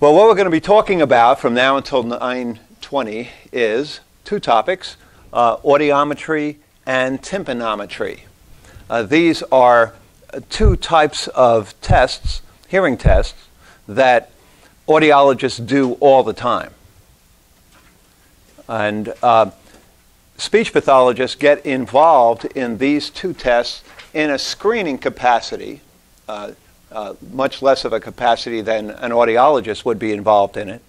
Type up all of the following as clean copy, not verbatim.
Well, what we're going to be talking about from now until 9:20 is two topics, audiometry and tympanometry. These are two types of tests, hearing tests, that audiologists do all the time. And speech pathologists get involved in these two tests in a screening capacity, much less of a capacity than an audiologist would be involved in it.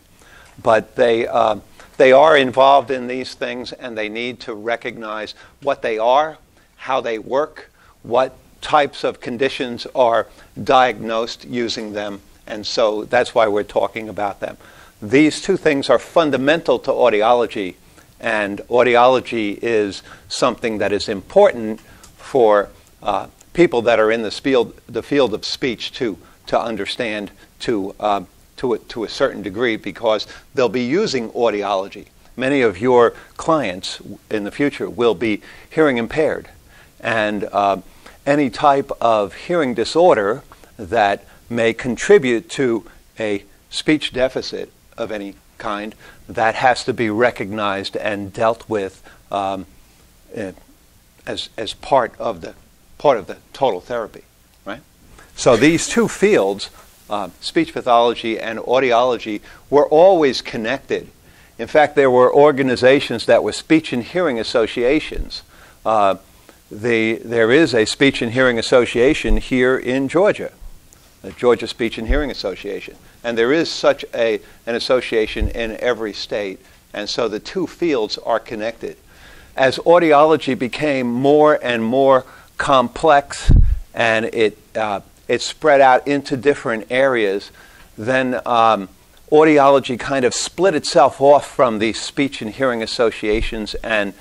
But they are involved in these things, and they need to recognize what they are, how they work, what types of conditions are diagnosed using them, and so that's why we're talking about them. These two things are fundamental to audiology, and audiology is something that is important for people that are in this field, the field of speech, to understand to a certain degree, because they'll be using audiology. Many of your clients in the future will be hearing impaired, and any type of hearing disorder that may contribute to a speech deficit of any kind, that has to be recognized and dealt with as part of the total therapy, right? So these two fields, speech pathology and audiology, were always connected. In fact, there were organizations that were speech and hearing associations. There is a speech and hearing association here in Georgia, the Georgia Speech and Hearing Association. And there is such an association in every state. And so the two fields are connected. As audiology became more and more complex, and it spread out into different areas, then audiology kind of split itself off from the speech and hearing associations and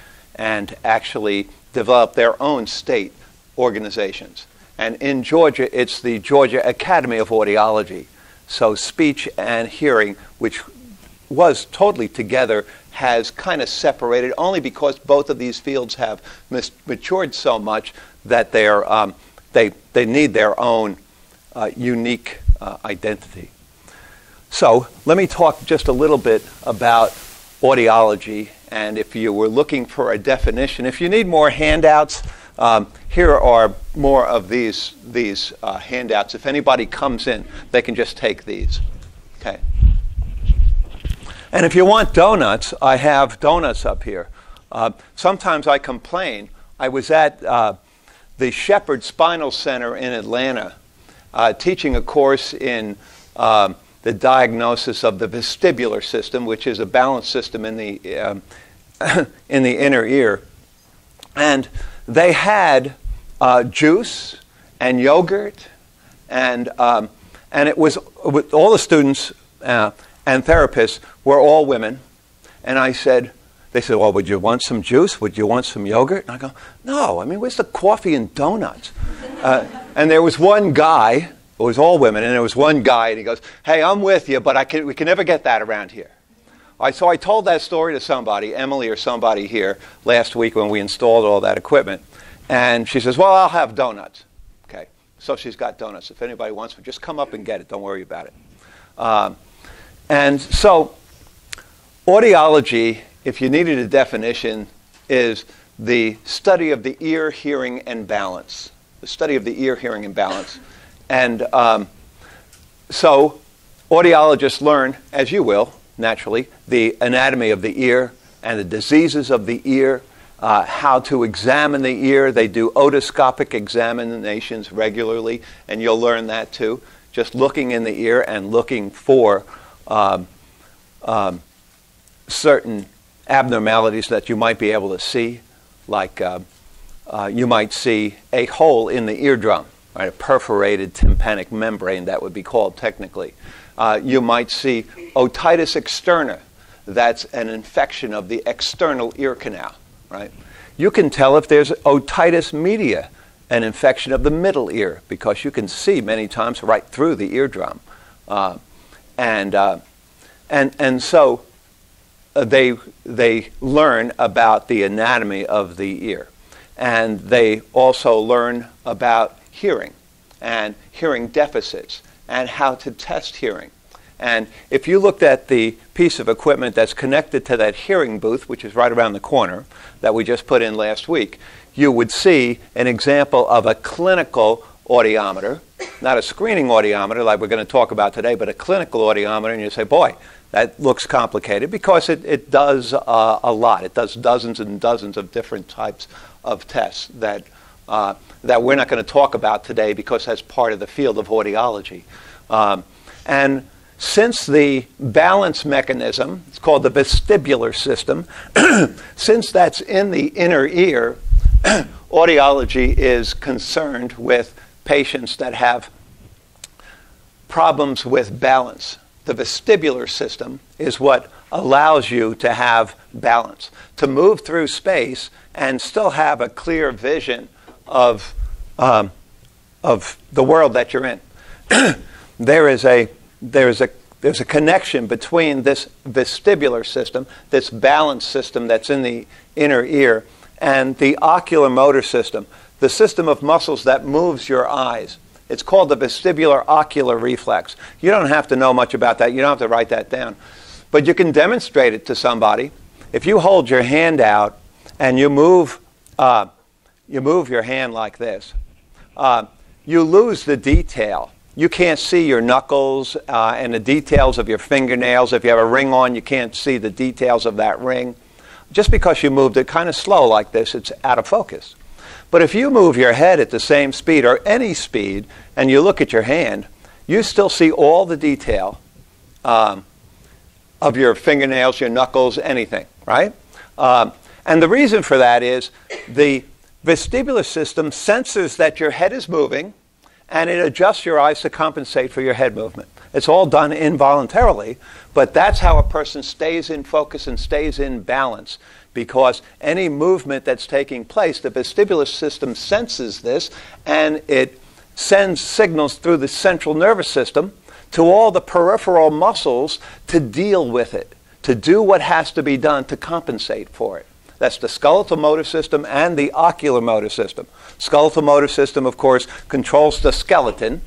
actually developed their own state organizations. And in Georgia, it's the Georgia Academy of Audiology. So speech and hearing, which was totally together, has kind of separated only because both of these fields have matured so much that they need their own unique identity. So let me talk just a little bit about audiology. And if you were looking for a definition, if you need more handouts, here are more of these handouts. If anybody comes in, they can just take these. Okay. And if you want donuts, I have donuts up here. Sometimes I complain. I was at the Shepherd Spinal Center in Atlanta teaching a course in the diagnosis of the vestibular system, which is a balance system in the inner ear. And they had juice and yogurt, and it was with all the students and therapists were all women. And I said, they said, well, would you want some juice? Would you want some yogurt? And I go, no, I mean, where's the coffee and donuts? And there was one guy, it was all women, and there was one guy, and he goes, hey, I'm with you, but we can never get that around here. So I told that story to somebody, Emily or somebody here, last week when we installed all that equipment. And she says, well, I'll have donuts. Okay, so she's got donuts. If anybody wants them, just come up and get it. Don't worry about it. And so audiology, if you needed a definition, is the study of the ear, hearing, and balance. The study of the ear, hearing, and balance. And so audiologists learn, as you will, naturally, the anatomy of the ear and the diseases of the ear, how to examine the ear. They do otoscopic examinations regularly, and you'll learn that too. Just looking in the ear and looking for certain abnormalities that you might be able to see, like you might see a hole in the eardrum, right? A perforated tympanic membrane, that would be called technically. You might see otitis externa. That's an infection of the external ear canal, right? You can tell if there's otitis media, an infection of the middle ear, because you can see many times right through the eardrum. And so they learn about the anatomy of the ear. And they also learn about hearing and hearing deficits and how to test hearing. And if you looked at the piece of equipment that's connected to that hearing booth, which is right around the corner, that we just put in last week, you would see an example of a clinical audiometer, not a screening audiometer like we're going to talk about today, but a clinical audiometer, and you say, boy, that looks complicated, because it does a lot. It does dozens and dozens of different types of tests that we're not going to talk about today because that's part of the field of audiology. And since the balance mechanism, it's called the vestibular system, since that's in the inner ear, audiology is concerned with patients that have problems with balance. The vestibular system is what allows you to have balance, to move through space and still have a clear vision of the world that you're in. There's a connection between this vestibular system, this balance system that's in the inner ear, and the oculomotor system, the system of muscles that moves your eyes. It's called the vestibular ocular reflex. You don't have to know much about that. You don't have to write that down. But you can demonstrate it to somebody. If you hold your hand out and you move your hand like this, you lose the detail. You can't see your knuckles and the details of your fingernails. If you have a ring on, you can't see the details of that ring. Just because you moved it kind of slow like this, it's out of focus. But if you move your head at the same speed or any speed and you look at your hand, you still see all the detail of your fingernails, your knuckles, anything, right? And the reason for that is the vestibular system senses that your head is moving and it adjusts your eyes to compensate for your head movement. It's all done involuntarily, but that's how a person stays in focus and stays in balance, because any movement that's taking place, the vestibular system senses this, and it sends signals through the central nervous system to all the peripheral muscles to deal with it, to do what has to be done to compensate for it. That's the skeletal motor system and the ocular motor system. Skeletal motor system, of course, controls the skeleton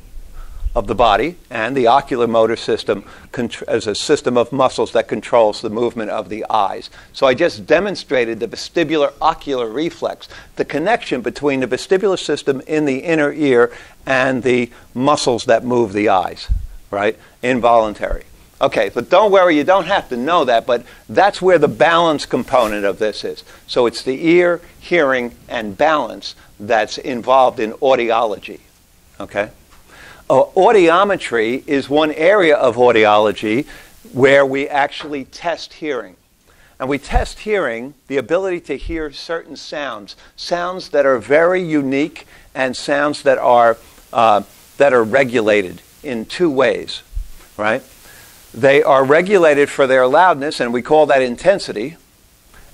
of the body, and the ocular motor system is a system of muscles that controls the movement of the eyes. So I just demonstrated the vestibular ocular reflex, the connection between the vestibular system in the inner ear and the muscles that move the eyes, right? Involuntary. Okay, but don't worry, you don't have to know that, but that's where the balance component of this is. So it's the ear, hearing, and balance that's involved in audiology, okay? Audiometry is one area of audiology where we actually test hearing. And we test hearing, the ability to hear certain sounds, sounds that are very unique and sounds that are regulated in two ways, right? They are regulated for their loudness, and we call that intensity,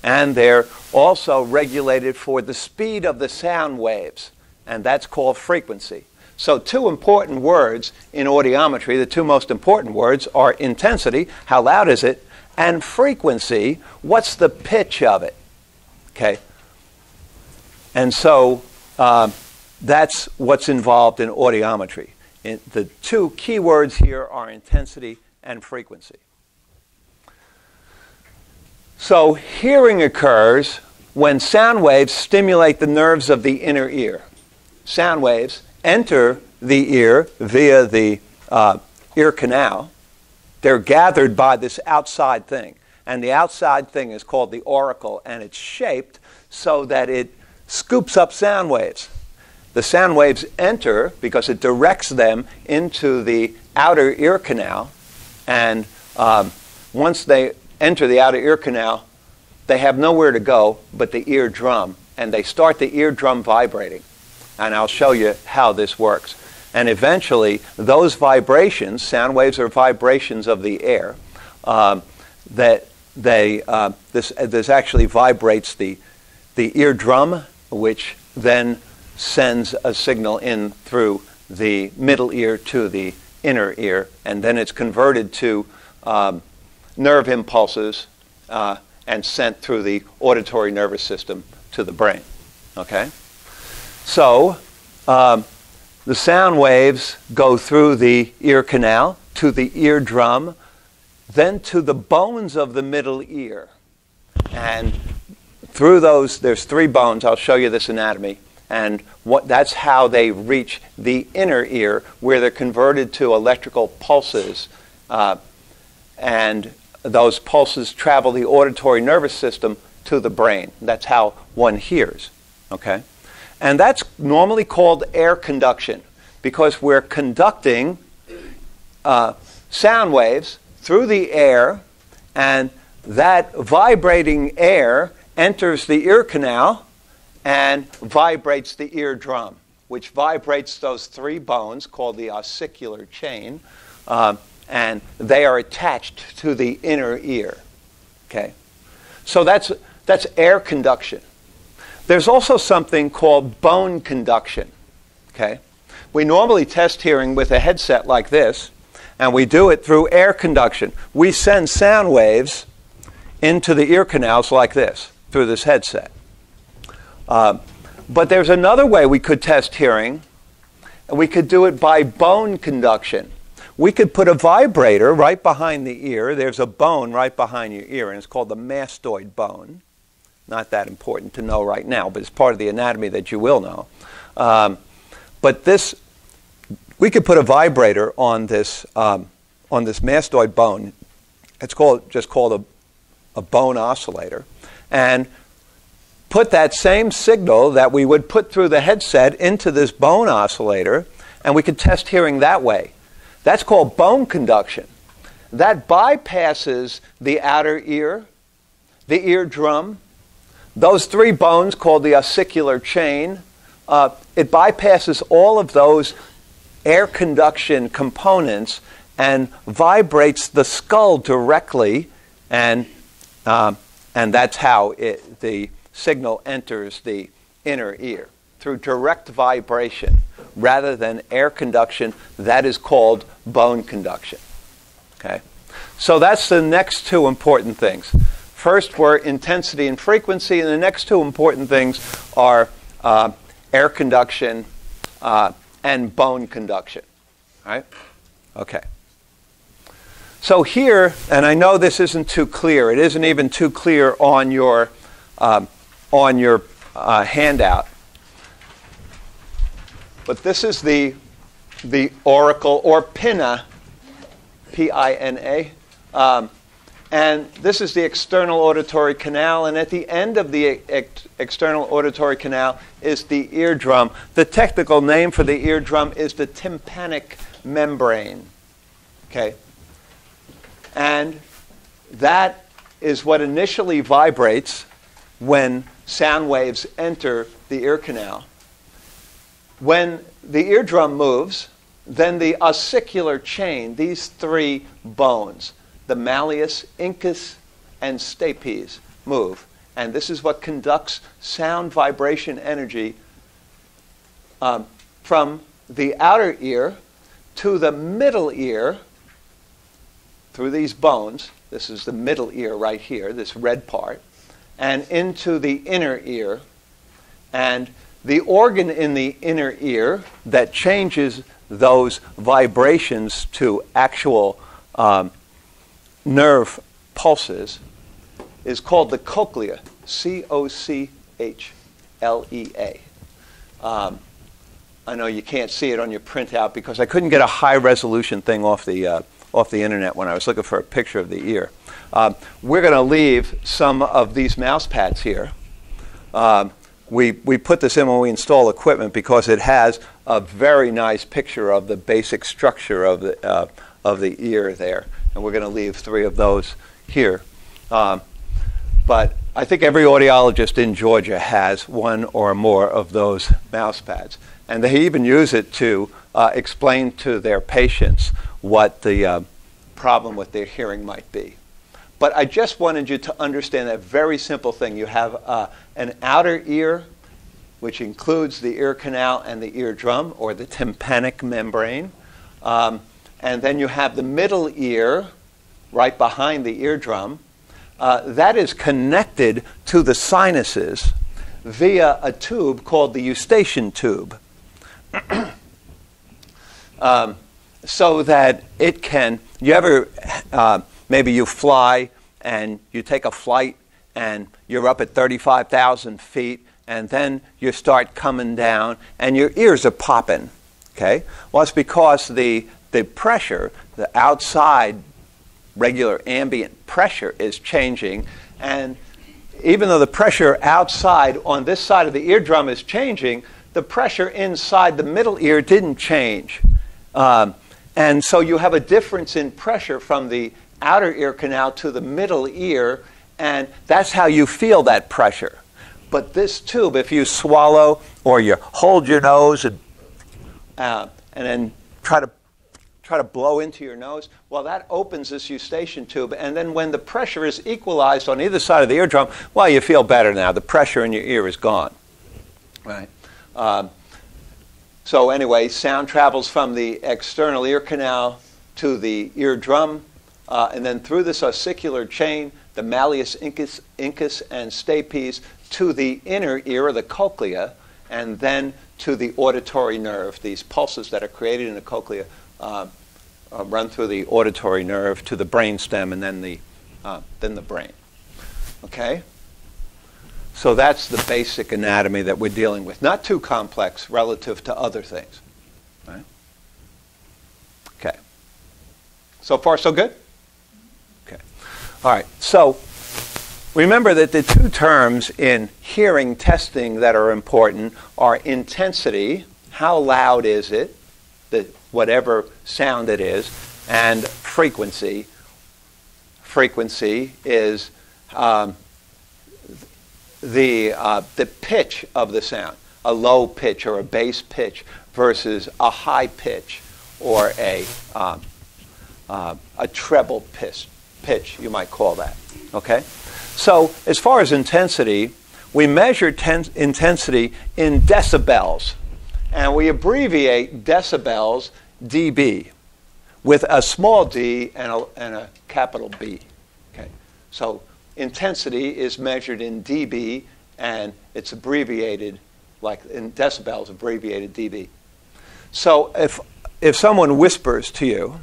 and they're also regulated for the speed of the sound waves, and that's called frequency. So two important words in audiometry, the two most important words are intensity, how loud is it, and frequency, what's the pitch of it, okay? And so that's what's involved in audiometry. The two key words here are intensity and frequency. So hearing occurs when sound waves stimulate the nerves of the inner ear. Sound waves enter the ear via the ear canal. They're gathered by this outside thing. And the outside thing is called the auricle, and it's shaped so that it scoops up sound waves. The sound waves enter because it directs them into the outer ear canal, and once they enter the outer ear canal, they have nowhere to go but the eardrum, and they start the eardrum vibrating. And I'll show you how this works. And eventually, those vibrations, sound waves are vibrations of the air, this actually vibrates the eardrum, which then sends a signal in through the middle ear to the inner ear, and then it's converted to nerve impulses and sent through the auditory nervous system to the brain, okay? So the sound waves go through the ear canal to the eardrum, then to the bones of the middle ear. And through those, there's three bones. I'll show you this anatomy. And that's how they reach the inner ear, where they're converted to electrical pulses. And those pulses travel the auditory nervous system to the brain. That's how one hears. Okay? And that's normally called air conduction, because we're conducting sound waves through the air, and that vibrating air enters the ear canal and vibrates the eardrum, which vibrates those three bones called the ossicular chain, and they are attached to the inner ear. Okay? So that's air conduction. There's also something called bone conduction. Okay? We normally test hearing with a headset like this, and we do it through air conduction. We send sound waves into the ear canals like this, through this headset. But there's another way we could test hearing, and we could do it by bone conduction. We could put a vibrator right behind the ear. There's a bone right behind your ear, and it's called the mastoid bone. Not that important to know right now, but it's part of the anatomy that you will know. But this, we could put a vibrator on this mastoid bone. It's called, just called a bone oscillator, and put that same signal that we would put through the headset into this bone oscillator, and we could test hearing that way. That's called bone conduction. That bypasses the outer ear, the eardrum, those three bones called the ossicular chain. It bypasses all of those air conduction components and vibrates the skull directly, and that's how the signal enters the inner ear, through direct vibration rather than air conduction. That is called bone conduction. Okay? So that's the next two important things. First were intensity and frequency, and the next two important things are air conduction and bone conduction. All right? Okay. So here, and I know this isn't too clear. It isn't even too clear on your handout. But this is the auricle, or pinna, P-I-N-A. And this is the external auditory canal. And at the end of the external auditory canal is the eardrum. The technical name for the eardrum is the tympanic membrane. Okay? And that is what initially vibrates when sound waves enter the ear canal. When the eardrum moves, then the ossicular chain, these three bones, the malleus, incus, and stapes, move. And this is what conducts sound vibration energy from the outer ear to the middle ear through these bones. This is the middle ear right here, this red part, and into the inner ear. And the organ in the inner ear that changes those vibrations to actual nerve pulses is called the cochlea, C-O-C-H-L-E-A. I know you can't see it on your printout because I couldn't get a high-resolution thing off the internet when I was looking for a picture of the ear. We're going to leave some of these mouse pads here. We put this in when we install equipment because it has a very nice picture of the basic structure of the ear there. And we're going to leave three of those here. But I think every audiologist in Georgia has one or more of those mouse pads. And they even use it to explain to their patients what the problem with their hearing might be. But I just wanted you to understand that very simple thing. You have an outer ear, which includes the ear canal and the eardrum, or the tympanic membrane. And then you have the middle ear, right behind the eardrum. That is connected to the sinuses via a tube called the eustachian tube. so that it can, you ever, maybe you fly and you take a flight and you're up at 35,000 feet and then you start coming down and your ears are popping, okay? Well, it's because the pressure, the outside regular ambient pressure is changing, and even though the pressure outside on this side of the eardrum is changing, the pressure inside the middle ear didn't change. And so you have a difference in pressure from the outer ear canal to the middle ear, and that's how you feel that pressure. But this tube, if you swallow or you hold your nose and then try to blow into your nose, well, that opens this eustachian tube, and then when the pressure is equalized on either side of the eardrum, well, you feel better now. The pressure in your ear is gone, right? So anyway, sound travels from the external ear canal to the eardrum, and then through this ossicular chain, the malleus incus and stapes, to the inner ear, the cochlea, and then to the auditory nerve. These pulses that are created in the cochlea run through the auditory nerve to the brainstem, and then the brain. Okay, so that's the basic anatomy that we're dealing with. Not too complex relative to other things. Right? Okay. So far, so good. Okay. All right. So remember that the two terms in hearing testing that are important are intensity. How loud is it? Whatever sound it is, and frequency. Frequency is the pitch of the sound, a low pitch or a bass pitch versus a high pitch or a treble pitch, you might call that. Okay? So as far as intensity, we measure intensity in decibels. And we abbreviate decibels dB with a small d and a capital B. Okay, so intensity is measured in dB, and it's abbreviated, like in decibels, abbreviated dB. So if someone whispers to you,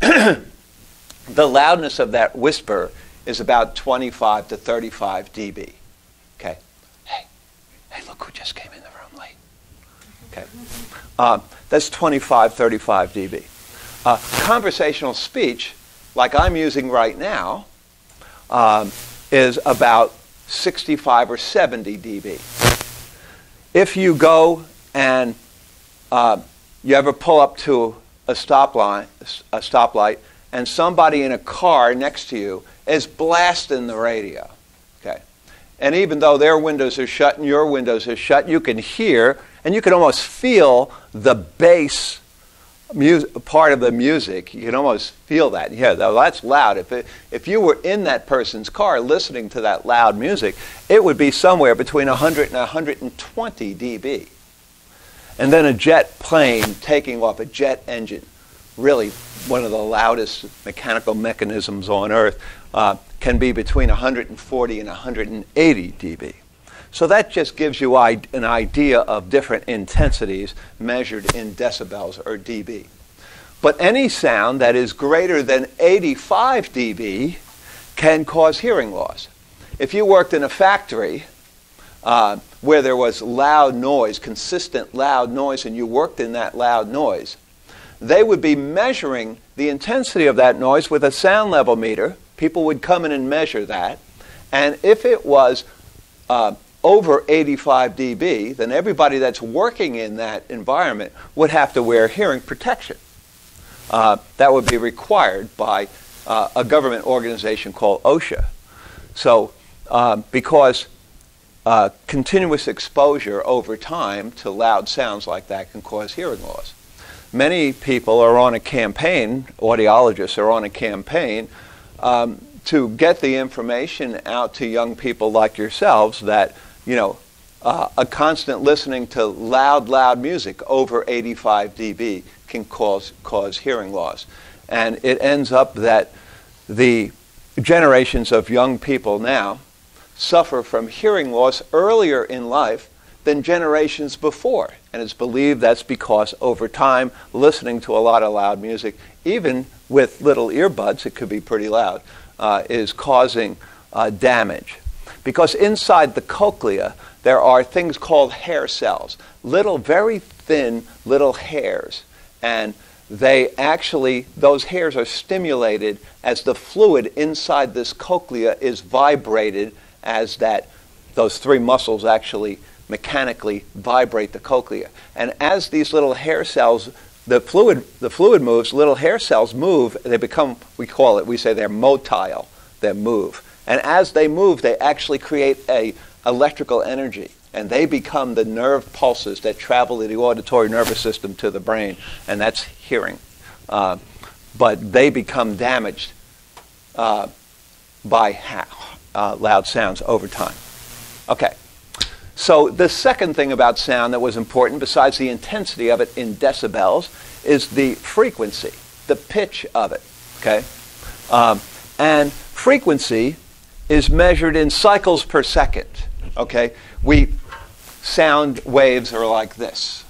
the loudness of that whisper is about 25 to 35 dB. Okay, hey, look who just came in. That's 25, 35 dB. Conversational speech, like I'm using right now, is about 65 or 70 dB. If you go and you ever pull up to a stoplight, and somebody in a car next to you is blasting the radio, okay? And even though their windows are shut and your windows are shut, you can hear, and you can almost feel the bass part of the music. You can almost feel that. Yeah, that's loud. If you were in that person's car listening to that loud music, it would be somewhere between 100 and 120 dB. And then a jet plane taking off, a jet engine, really one of the loudest mechanical mechanisms on Earth, can be between 140 and 180 dB. So that just gives you an idea of different intensities measured in decibels or dB. But any sound that is greater than 85 dB can cause hearing loss. If you worked in a factory where there was loud noise, consistent loud noise, and you worked in that loud noise, they would be measuring the intensity of that noise with a sound level meter. People would come in and measure that. And if it was over 85 dB, then everybody that's working in that environment would have to wear hearing protection. That would be required by a government organization called OSHA. So because continuous exposure over time to loud sounds like that can cause hearing loss. Many people are on a campaign, audiologists are on a campaign to get the information out to young people like yourselves that, you know, a constant listening to loud music over 85 dB can cause hearing loss. And it ends up that the generations of young people now suffer from hearing loss earlier in life than generations before. And it's believed that's because over time, listening to a lot of loud music, even with little earbuds, it could be pretty loud, is causing damage. Because inside the cochlea, there are things called hair cells, little, very thin little hairs. And they actually, those hairs are stimulated as the fluid inside this cochlea is vibrated as that, those three muscles actually mechanically vibrate the cochlea. And as these little hair cells, the fluid moves, little hair cells move, they become, we say they're motile, they move. And as they move, they actually create a electrical energy, and they become the nerve pulses that travel to the auditory nervous system to the brain, and that's hearing. But they become damaged by loud sounds over time. Okay, so the second thing about sound that was important, besides the intensity of it in decibels, is the frequency, the pitch of it, okay? And frequency is measured in cycles per second. Okay, sound waves are like this.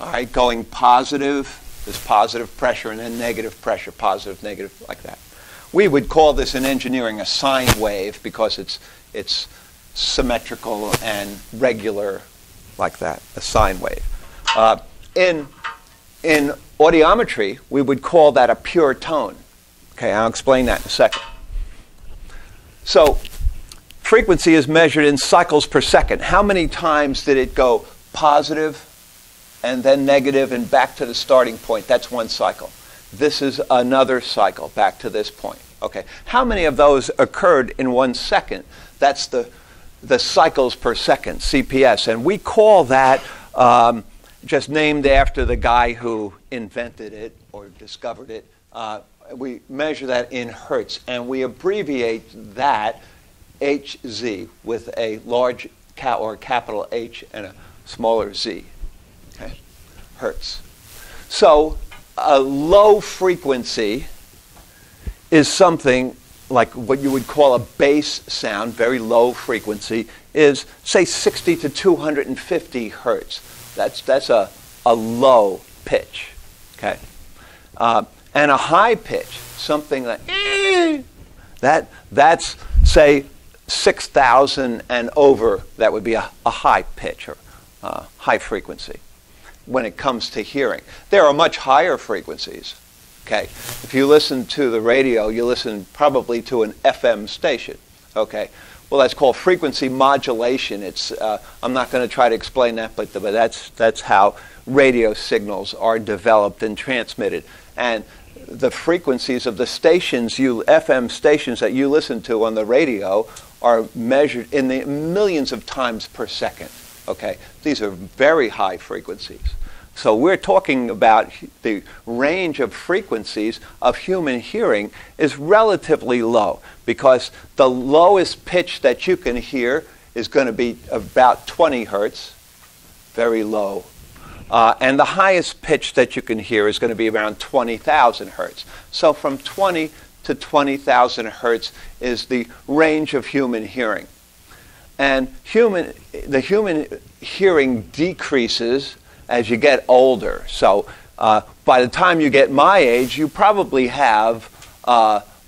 All right, going positive, there's positive pressure, and then negative pressure, positive, negative, like that. We would call this in engineering a sine wave because it's symmetrical and regular, like that, a sine wave. In audiometry, we would call that a pure tone. Okay, I'll explain that in a second. So, frequency is measured in cycles per second. How many times did it go positive and then negative and back to the starting point? That's one cycle. This is another cycle back to this point. Okay. How many of those occurred in 1 second? That's the cycles per second, CPS. And we call that just named after the guy who invented it or discovered it. We measure that in hertz, and we abbreviate that HZ with a large capital H and a smaller Z. Okay? Hertz. So a low frequency is something like what you would call a bass sound, very low frequency, is say 60 to 250 hertz. That's a low pitch. Okay? And a high pitch, something like that's say 6,000 and over, that would be a high pitch or high frequency when it comes to hearing. There are much higher frequencies. Okay, if you listen to the radio, you listen probably to an FM station. Okay, well that's called frequency modulation. It's I'm not going to try to explain that, but that's how radio signals are developed and transmitted. And the frequencies of the stations, FM stations that you listen to on the radio are measured in the millions of times per second. Okay, these are very high frequencies. So we're talking about the range of frequencies of human hearing is relatively low because the lowest pitch that you can hear is going to be about 20 hertz, very low. And the highest pitch that you can hear is going to be around 20,000 hertz. So from 20 to 20,000 hertz is the range of human hearing. And the human hearing decreases as you get older. So by the time you get my age, you probably have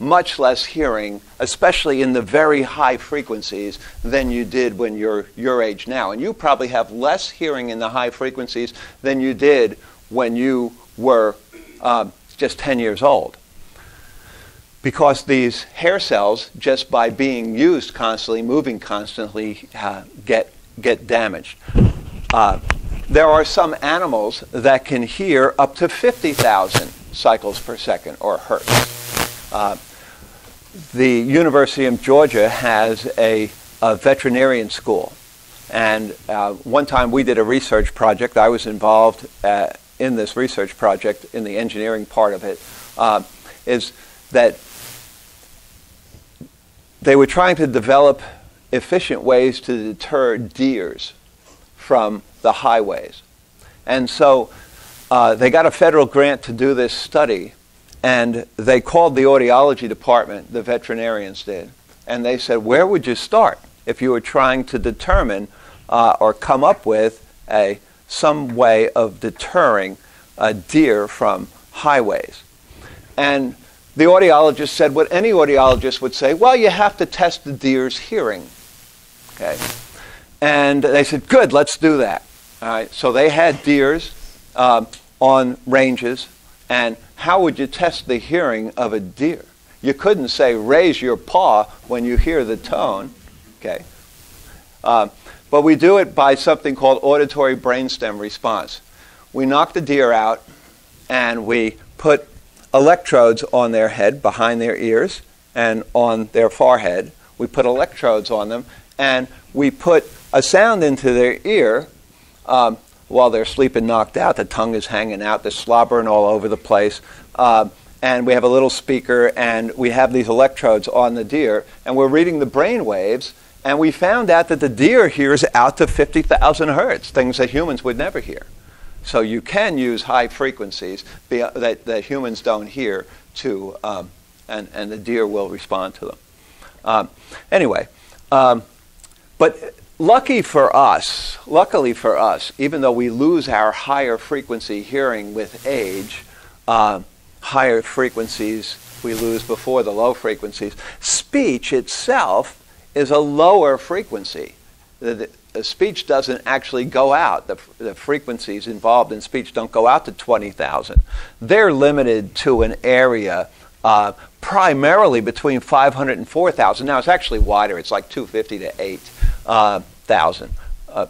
much less hearing, especially in the very high frequencies, than you did when you're your age now. And you probably have less hearing in the high frequencies than you did when you were just 10 years old. Because these hair cells, just by being used constantly, moving constantly, get damaged. There are some animals that can hear up to 50,000 cycles per second, or hertz. The University of Georgia has a veterinarian school, and one time we did a research project. I was involved in this research project in the engineering part of it, is that they were trying to develop efficient ways to deter deers from the highways. And so they got a federal grant to do this study. And they called the audiology department, the veterinarians did, and they said, where would you start? if you were trying to determine or come up with some way of deterring deer from highways. And the audiologist said what any audiologist would say, well, you have to test the deer's hearing. Okay. And they said, good, let's do that. All right. So they had deers on ranges, and how would you test the hearing of a deer? You couldn't say, raise your paw when you hear the tone. Okay. But we do it by something called auditory brainstem response. We knock the deer out, and we put electrodes on their head, behind their ears, and on their forehead. We put electrodes on them, and we put a sound into their ear while they're sleeping knocked out. The tongue is hanging out. They're slobbering all over the place. And we have a little speaker, and we have these electrodes on the deer, and we're reading the brain waves, and we found out that the deer hears out to 50,000 hertz, things that humans would never hear. So you can use high frequencies that humans don't hear to, and the deer will respond to them. But luckily for us, even though we lose our higher frequency hearing with age, higher frequencies we lose before the low frequencies, speech itself is a lower frequency. The speech doesn't actually go out. The frequencies involved in speech don't go out to 20,000. They're limited to an area primarily between 500 and 4,000. Now, it's actually wider. It's like 250 to 8,000,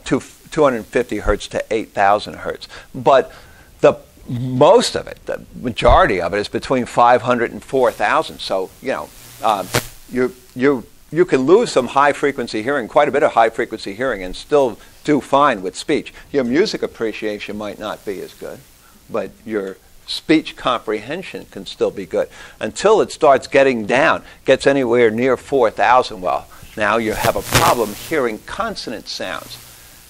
250 hertz to 8,000 hertz. But most of it, the majority of it, is between 500 and 4,000. So, you know, you can lose some high-frequency hearing, quite a bit of high-frequency hearing, and still do fine with speech. Your music appreciation might not be as good, but your speech comprehension can still be good. Until it starts getting down, gets anywhere near 4,000, well, now you have a problem hearing consonant sounds.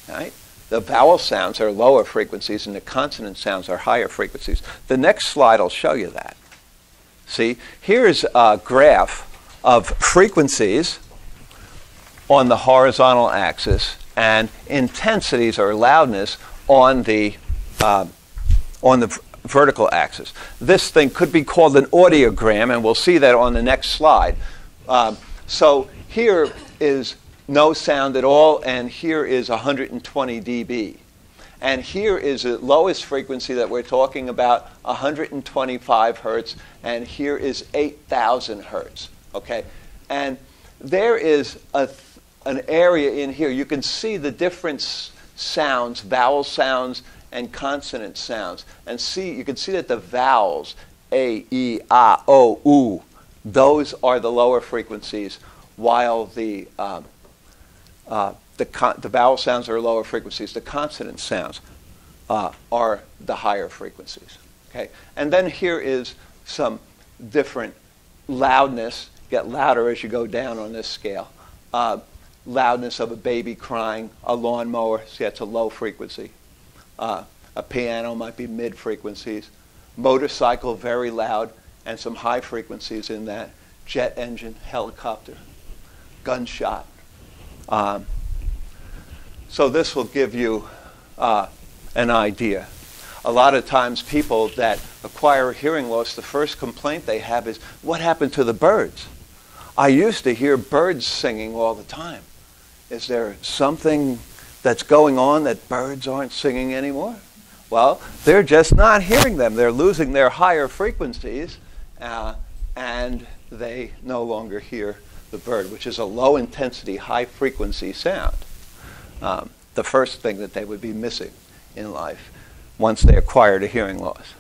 Right? The vowel sounds are lower frequencies, and the consonant sounds are higher frequencies. The next slide will show you that. See, here's a graph of frequencies on the horizontal axis and intensities or loudness on the vertical axis. This thing could be called an audiogram, and we'll see that on the next slide. So here is no sound at all, and here is 120 dB. And here is the lowest frequency that we're talking about, 125 hertz, and here is 8,000 hertz. Okay, and there is an area in here. You can see the different sounds, vowel sounds and consonant sounds, and you can see that the vowels, a, e, a, o, u, those are the lower frequencies, while the vowel sounds are lower frequencies. The consonant sounds are the higher frequencies. Okay, and then here is some different loudness. Get louder as you go down on this scale. Loudness of a baby crying, a lawnmower, see, that's a low frequency. A piano might be mid frequencies. Motorcycle, very loud, and some high frequencies in that. Jet engine, helicopter, gunshot. So this will give you an idea. A lot of times people that acquire hearing loss, the first complaint they have is, what happened to the birds? I used to hear birds singing all the time. Is there something that's going on that birds aren't singing anymore? Well, they're just not hearing them. They're losing their higher frequencies, and they no longer hear the bird, which is a low-intensity, high-frequency sound, the first thing that they would be missing in life once they acquired a hearing loss.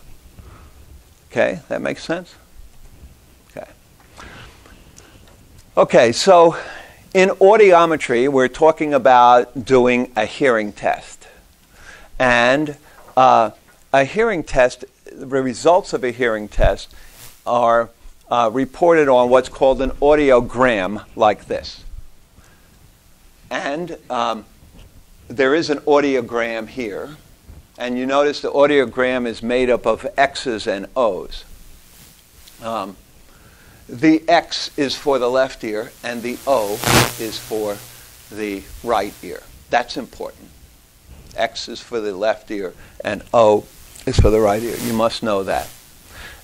Okay, that makes sense? Okay. Okay, so in audiometry, we're talking about doing a hearing test. And a hearing test, the results of a hearing test are reported on what's called an audiogram, like this. And there is an audiogram here. And you notice the audiogram is made up of X's and O's. The X is for the left ear, and the O is for the right ear. That's important. X is for the left ear, and O is for the right ear. You must know that.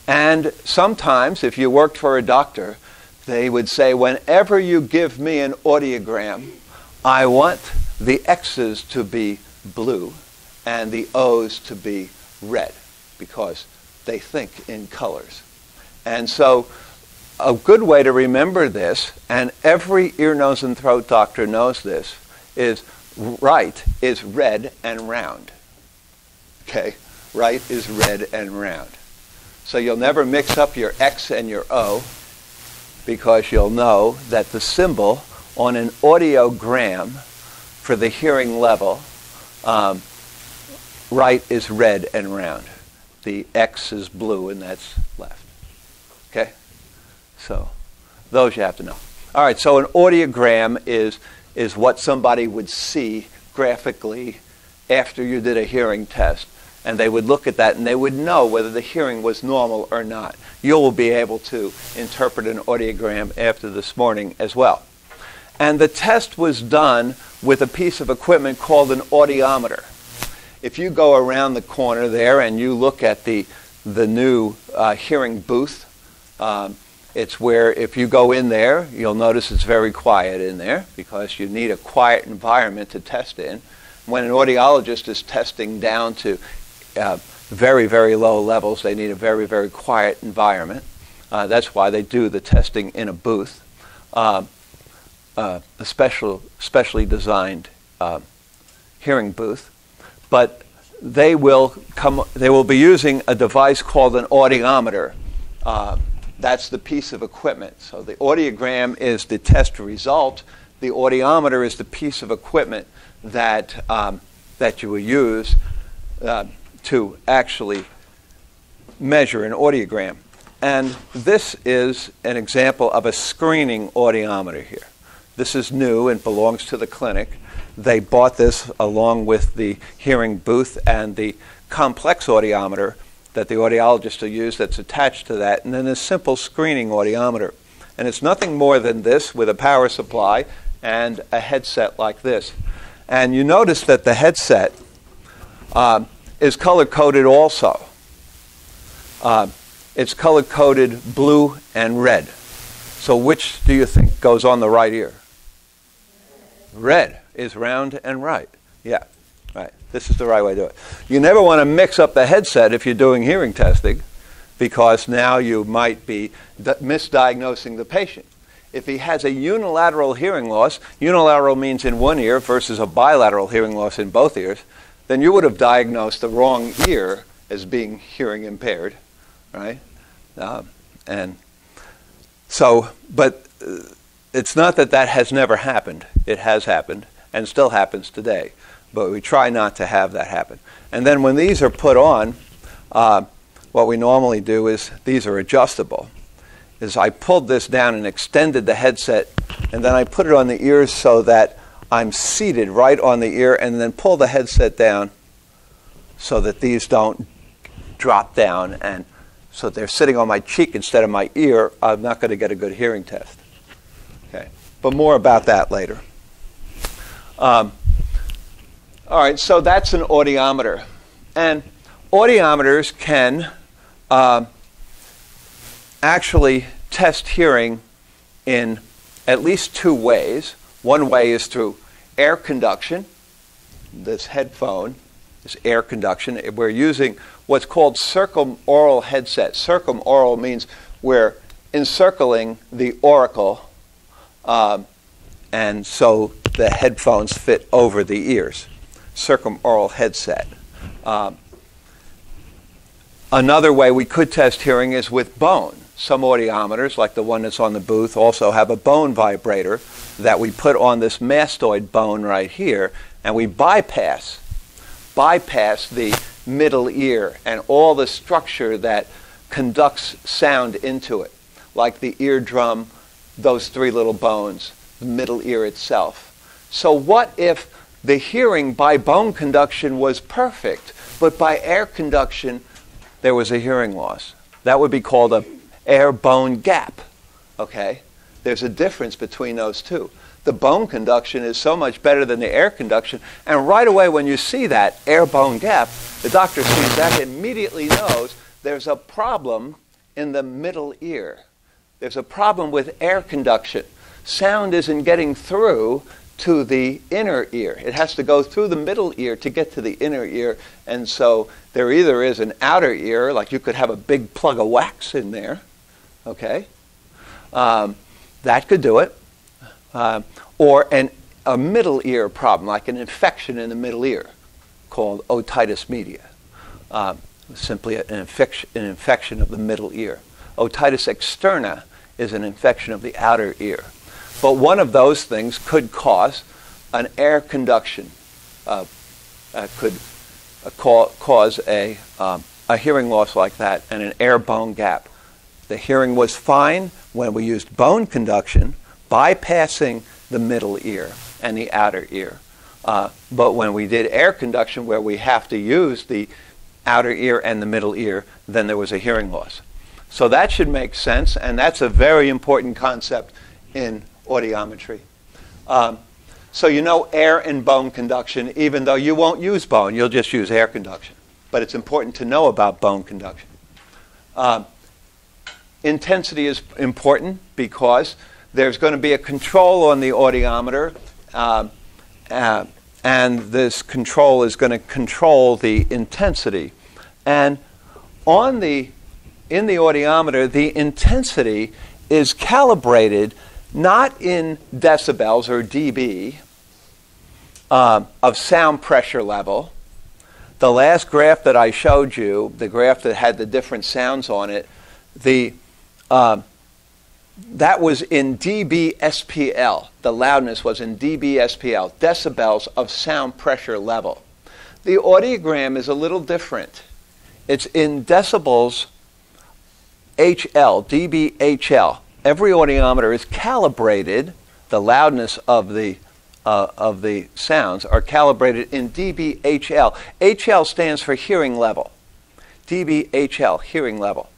And sometimes, if you worked for a doctor, they would say, whenever you give me an audiogram, I want the X's to be blue and the O's to be red, because they think in colors. And so a good way to remember this, and every ear, nose, and throat doctor knows this, is right is red and round. Okay? Right is red and round. So you'll never mix up your X and your O, because you'll know that the symbol on an audiogram for the hearing level, right is red and round. The X is blue and that's left. Okay? So those you have to know. All right, so an audiogram is what somebody would see graphically after you did a hearing test. And they would look at that and they would know whether the hearing was normal or not. You'll be able to interpret an audiogram after this morning as well. And the test was done with a piece of equipment called an audiometer. If you go around the corner there and you look at the new hearing booth, it's where if you go in there, you'll notice it's very quiet in there because you need a quiet environment to test in. When an audiologist is testing down to very, very low levels, they need a very, very quiet environment. That's why they do the testing in a booth, a specially designed hearing booth. But they will be using a device called an audiometer. That's the piece of equipment. So the audiogram is the test result. The audiometer is the piece of equipment that you will use to actually measure an audiogram. And this is an example of a screening audiometer here. This is new and belongs to the clinic. They bought this along with the hearing booth and the complex audiometer that the audiologist will use that's attached to that, and then a simple screening audiometer. And it's nothing more than this with a power supply and a headset like this. And you notice that the headset is color-coded also. It's color-coded blue and red. So which do you think goes on the right ear? Red is round and right. Yeah, right. This is the right way to do it. You never want to mix up the headset if you're doing hearing testing, because now you might be misdiagnosing the patient. If he has a unilateral hearing loss, unilateral means in one ear versus a bilateral hearing loss in both ears, then you would have diagnosed the wrong ear as being hearing impaired, right? And so, but it's not that that has never happened. It has happened and still happens today, but we try not to have that happen. And then when these are put on, what we normally do is, these are adjustable, is I pulled this down and extended the headset, and then I put it on the ears so that I'm seated right on the ear, and then pull the headset down so that these don't drop down, and so they're sitting on my cheek instead of my ear. I'm not going to get a good hearing test. Okay, but more about that later. All right, so that's an audiometer. And audiometers can actually test hearing in at least two ways. One way is through air conduction. This headphone is air conduction. We're using what's called circumaural headsets. Circumaural means we're encircling the auricle, and so the headphones fit over the ears. Circumaural headset. Another way we could test hearing is with bone. Some audiometers, like the one that's on the booth, also have a bone vibrator that we put on this mastoid bone right here, and we bypass the middle ear and all the structure that conducts sound into it, like the eardrum, those three little bones, the middle ear itself. So what if the hearing by bone conduction was perfect, but by air conduction there was a hearing loss? That would be called a air-bone gap, okay? There's a difference between those two. The bone conduction is so much better than the air conduction, and right away when you see that air-bone gap, the doctor sees that, immediately knows there's a problem in the middle ear. There's a problem with air conduction. Sound isn't getting through to the inner ear. It has to go through the middle ear to get to the inner ear, and so there either is an outer ear, like you could have a big plug of wax in there, okay? That could do it. Or a middle ear problem, like an infection in the middle ear called otitis media. Simply an infection of the middle ear. Otitis externa is an infection of the outer ear. But one of those things could cause an air conduction, could cause a hearing loss like that and an air bone gap. The hearing was fine when we used bone conduction, bypassing the middle ear and the outer ear. But when we did air conduction, where we have to use the outer ear and the middle ear, then there was a hearing loss. So that should make sense, and that's a very important concept in audiometry. So you know air and bone conduction, even though you won't use bone, you'll just use air conduction. But it's important to know about bone conduction. Intensity is important because there's going to be a control on the audiometer, and this control is going to control the intensity. And on the, in the audiometer, the intensity is calibrated not in decibels or dB of sound pressure level. The last graph that I showed you, the graph that had the different sounds on it, the that was in dBSPL. The loudness was in dBSPL, decibels of sound pressure level. The audiogram is a little different. It's in decibels HL, dBHL. Every audiometer is calibrated. The loudness of the sounds are calibrated in dBHL. HL stands for hearing level. dBHL, hearing level.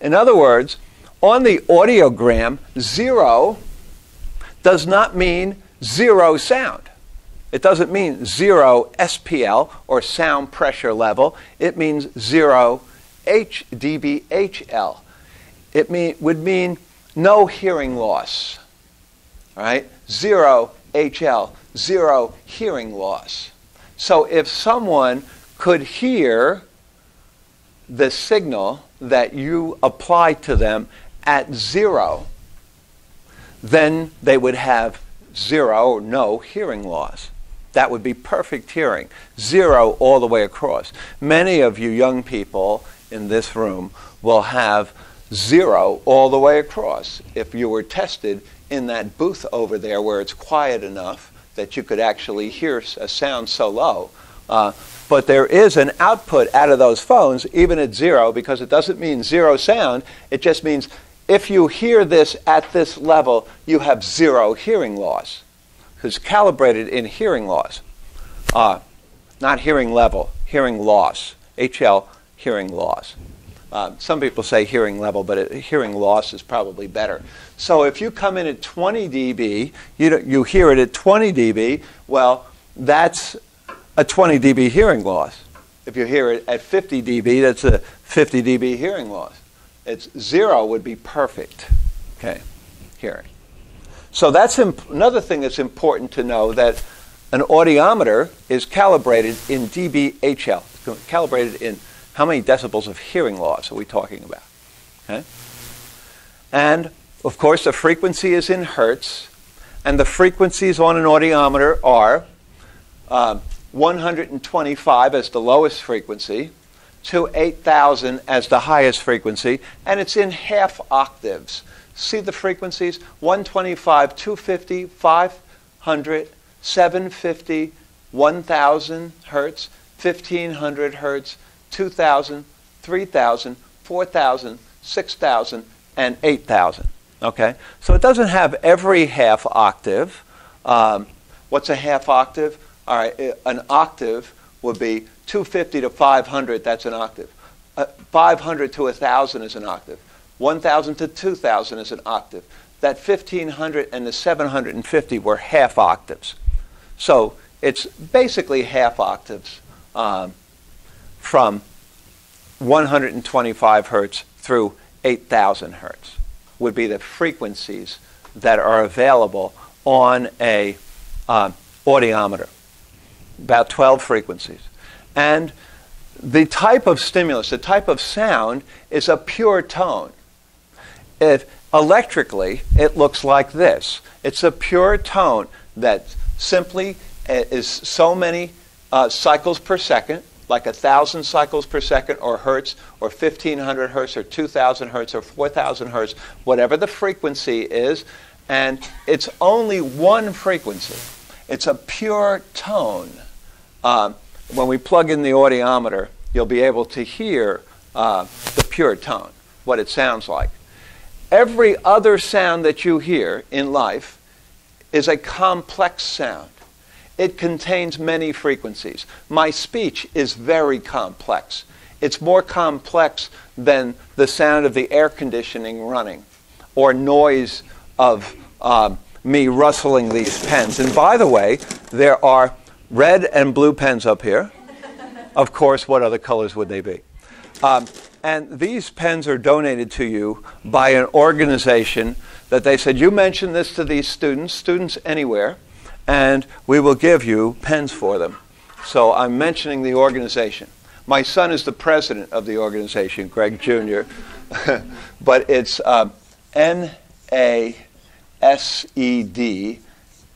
In other words, on the audiogram, 0 does not mean 0 sound. It doesn't mean 0 SPL or sound pressure level. It means 0 dBHL. It would mean no hearing loss. All right? 0 HL, 0 hearing loss. So if someone could hear the signal that you apply to them at 0, then they would have 0 or no hearing loss. That would be perfect hearing, 0 all the way across. Many of you young people in this room will have 0 all the way across if you were tested in that booth over there where it's quiet enough that you could actually hear a sound so low. But there is an output out of those phones, even at 0, because it doesn't mean 0 sound. It just means if you hear this at this level, you have 0 hearing loss. It's calibrated in hearing loss, not hearing level, hearing loss, HL, hearing loss. Some people say hearing level, but hearing loss is probably better. So if you come in at 20 dB, you hear it at 20 dB, well, that's a 20 dB hearing loss. If you hear it at 50 dB, that's a 50 dB hearing loss. It's 0 would be perfect, okay, hearing. So that's another thing that's important to know, that an audiometer is calibrated in dBHL, calibrated in how many decibels of hearing loss are we talking about, okay? And of course the frequency is in hertz, and the frequencies on an audiometer are 125 as the lowest frequency to 8,000 as the highest frequency, and it's in half octaves. See the frequencies? 125, 250, 500, 750, 1,000 hertz, 1,500 hertz, 2,000, 3,000, 4,000, 6,000, and 8,000. Okay? So it doesn't have every half octave. What's a half octave? All right, an octave would be 250 to 500, that's an octave. 500 to 1,000 is an octave. 1,000 to 2,000 is an octave. that 1,500 and the 750 were half octaves. So it's basically half octaves from 125 hertz through 8,000 hertz would be the frequencies that are available on a audiometer, about 12 frequencies. And the type of stimulus, the type of sound is a pure tone. Electrically, it looks like this. It's a pure tone that simply is so many cycles per second, like 1,000 cycles per second or hertz or 1,500 hertz or 2,000 hertz or 4,000 hertz, whatever the frequency is, and it's only one frequency. It's a pure tone. When we plug in the audiometer, you'll be able to hear the pure tone, what it sounds like. Every other sound that you hear in life is a complex sound. It contains many frequencies. My speech is very complex. It's more complex than the sound of the air conditioning running or noise of me rustling these pens. And by the way, there are red and blue pens up here. Of course, what other colors would they be? And these pens are donated to you by an organization that they said, you mention this to these students, students anywhere, and we will give you pens for them. So I'm mentioning the organization. My son is the president of the organization, Greg Jr., but it's NASED,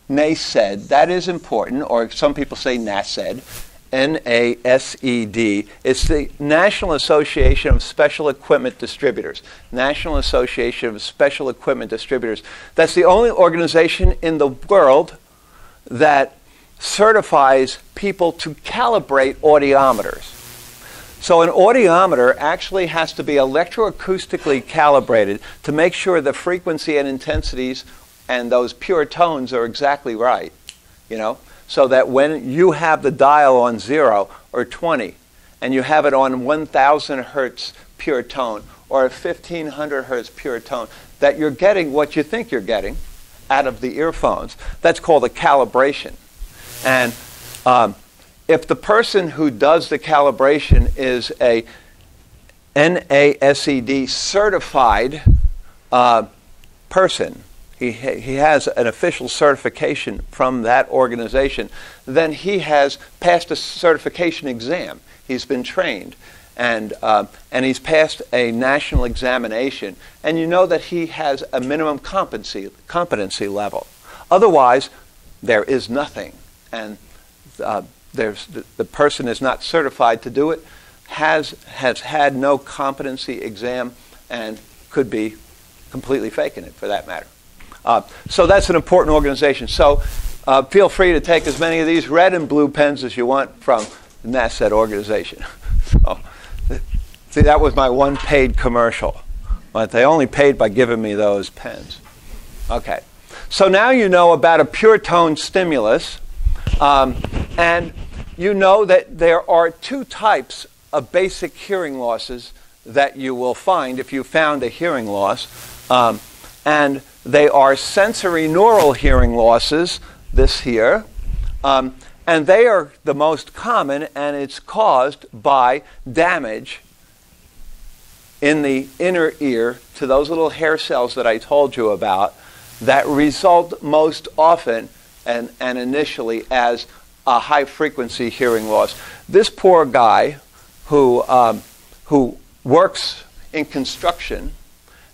NASED. That is important, or some people say NASED. NASED. It's the National Association of Special Equipment Distributors. National Association of Special Equipment Distributors. That's the only organization in the world that certifies people to calibrate audiometers. So an audiometer actually has to be electroacoustically calibrated to make sure the frequency and intensities and those pure tones are exactly right, you know? So that when you have the dial on 0 or 20 and you have it on 1,000 hertz pure tone or 1,500 hertz pure tone, that you're getting what you think you're getting out of the earphones. That's called a calibration. And if the person who does the calibration is a NASED certified person, he has an official certification from that organization, then he has passed a certification exam. He's been trained, and he's passed a national examination. And you know that he has a minimum competency level. Otherwise, there is nothing. And the person is not certified to do it, has had no competency exam, and could be completely faking it, for that matter. So that's an important organization. So feel free to take as many of these red and blue pens as you want from the NASED organization. So, see, that was my one paid commercial. But they only paid by giving me those pens. Okay. So now you know about a pure tone stimulus. And you know that there are two types of basic hearing losses that you will find if you found a hearing loss. And they are sensory neural hearing losses, this here, and they are the most common, and it's caused by damage in the inner ear to those little hair cells that I told you about that result most often and initially as a high-frequency hearing loss. This poor guy who works in construction,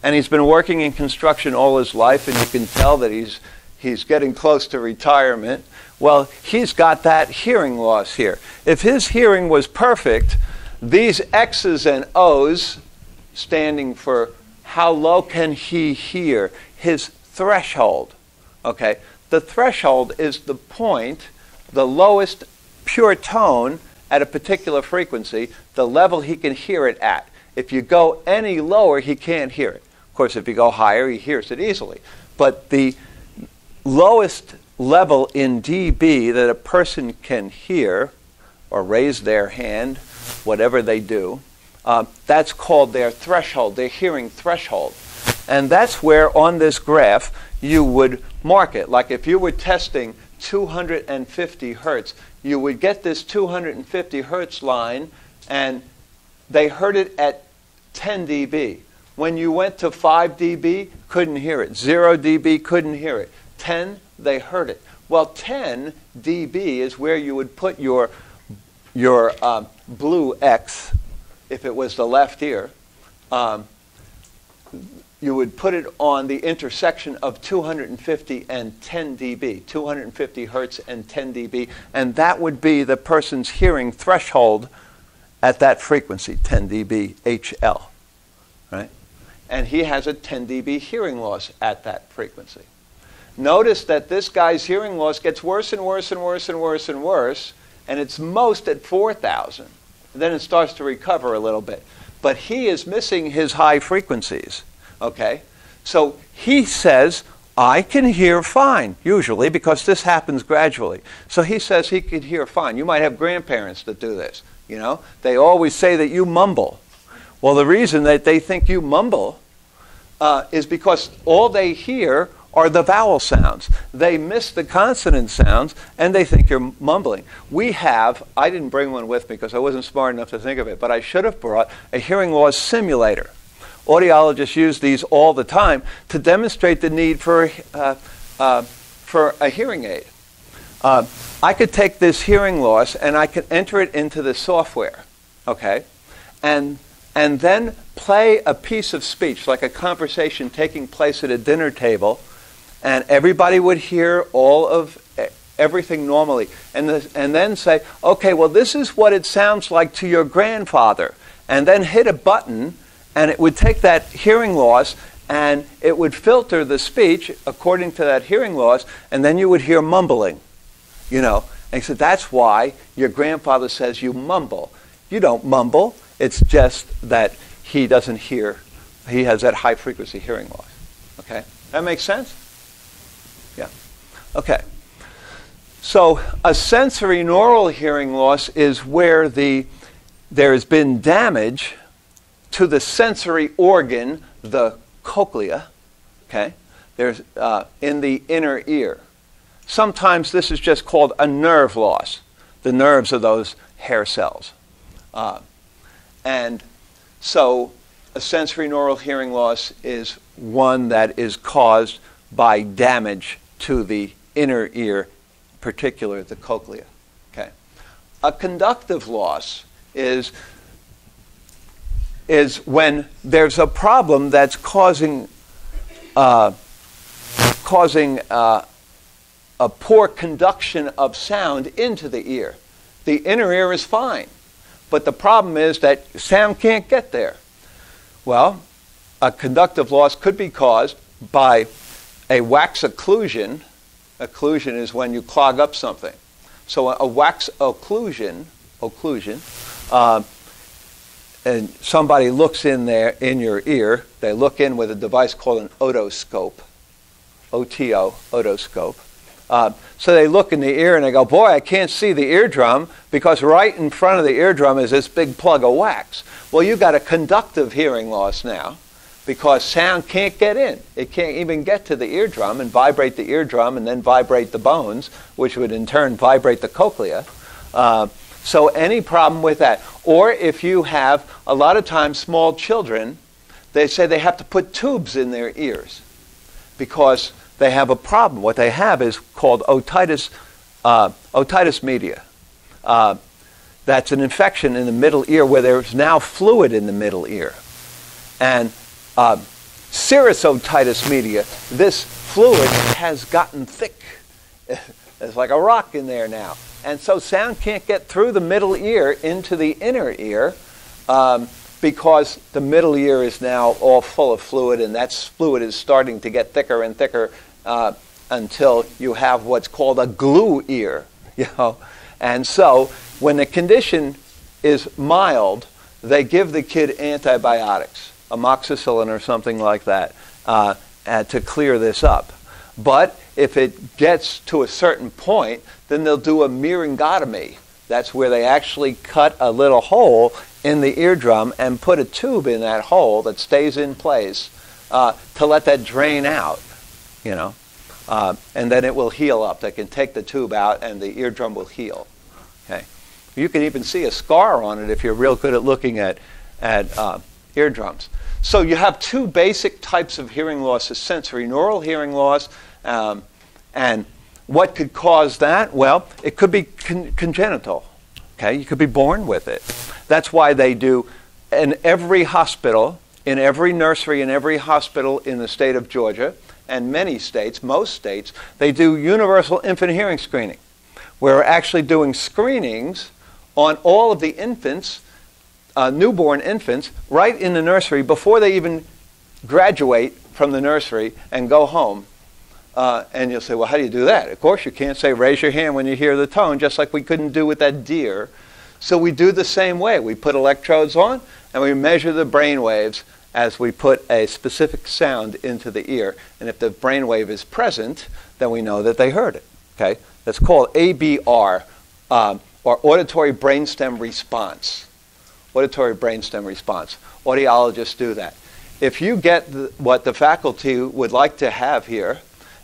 and he's been working in construction all his life, and you can tell that he's getting close to retirement. Well, he's got that hearing loss here. If his hearing was perfect, these X's and O's, standing for how low can he hear, his threshold, okay? The threshold is the point, the lowest pure tone at a particular frequency, the level he can hear it at. If you go any lower, he can't hear it. Of course, if you go higher, he hears it easily. But the lowest level in dB that a person can hear, or raise their hand, whatever they do, that's called their threshold, their hearing threshold. And that's where on this graph you would mark it. Like if you were testing 250 hertz, you would get this 250 hertz line, and they heard it at 10 dB. When you went to 5 dB, couldn't hear it. 0 dB, couldn't hear it. 10, they heard it. Well, 10 dB is where you would put your blue X, if it was the left ear. You would put it on the intersection of 250 and 10 dB, 250 hertz and 10 dB, and that would be the person's hearing threshold at that frequency, 10 dB HL, right? And he has a 10 dB hearing loss at that frequency. Notice that this guy's hearing loss gets worse and worse and worse and worse and worse, and it's most at 4,000. Then it starts to recover a little bit. But he is missing his high frequencies. Okay, so he says, I can hear fine, usually, because this happens gradually. So he says he can hear fine. You might have grandparents that do this, you know. They always say that you mumble. Well, the reason that they think you mumble is because all they hear are the vowel sounds. They miss the consonant sounds, and they think you're mumbling. We have, I didn't bring one with me because I wasn't smart enough to think of it, but I should have brought a hearing loss simulator. Audiologists use these all the time to demonstrate the need for a hearing aid. I could take this hearing loss and I could enter it into the software, okay? And then play a piece of speech, like a conversation taking place at a dinner table, and everybody would hear all of everything normally. And then say, okay, well, this is what it sounds like to your grandfather. And then hit a button, and it would take that hearing loss and it would filter the speech according to that hearing loss, and then you would hear mumbling, you know. And he said, that's why your grandfather says you mumble. You don't mumble. It's just that he doesn't hear. He has that high frequency hearing loss. Okay? That makes sense? Yeah. Okay. So a sensorineural hearing loss is where there has been damage to the sensory organ, the cochlea, okay, there's in the inner ear. Sometimes this is just called a nerve loss. The nerves are those hair cells. And so a sensorineural hearing loss is one that is caused by damage to the inner ear, particularly the cochlea. Okay. A conductive loss is when there's a problem that's causing a poor conduction of sound into the ear. The inner ear is fine, but the problem is that sound can't get there. Well, a conductive loss could be caused by a wax occlusion. Occlusion is when you clog up something. So a wax occlusion, and somebody looks in there in your ear. They look in with a device called an otoscope, O-T-O, otoscope. So they look in the ear and they go, boy, I can't see the eardrum because right in front of the eardrum is this big plug of wax. Well, you've got a conductive hearing loss now because sound can't get in. It can't even get to the eardrum and vibrate the eardrum and then vibrate the bones, which would in turn vibrate the cochlea. So any problem with that. Or if you have, a lot of times, small children, they say they have to put tubes in their ears because they have a problem. What they have is called otitis media. That's an infection in the middle ear where there's now fluid in the middle ear. And serous otitis media, this fluid has gotten thick. It's like a rock in there now. And so sound can't get through the middle ear into the inner ear because the middle ear is now all full of fluid, and that fluid is starting to get thicker and thicker until you have what's called a glue ear, you know. And so when the condition is mild, they give the kid antibiotics, amoxicillin or something like that, to clear this up. But if it gets to a certain point, then they'll do a laryngotomy. That's where they actually cut a little hole in the eardrum and put a tube in that hole that stays in place to let that drain out, you know, and then it will heal up. They can take the tube out and the eardrum will heal. Okay, you can even see a scar on it if you're real good at looking at eardrums. So you have two basic types of hearing loss: sensory neural hearing loss, and what could cause that? Well, it could be congenital. Okay, you could be born with it. That's why they do in every hospital, in every nursery, in every hospital in the state of Georgia, and many states, most states, they do universal infant hearing screening. We're actually doing screenings on all of the infants, newborn infants, right in the nursery before they even graduate from the nursery and go home. And you'll say, well, how do you do that? Of course, you can't say, raise your hand when you hear the tone, just like we couldn't do with that deer. So we do the same way. We put electrodes on, and we measure the brain waves as we put a specific sound into the ear. And if the brain wave is present, then we know that they heard it. Okay? That's called ABR, or auditory brainstem response. Auditory brainstem response. Audiologists do that. If you get what the faculty would like to have here,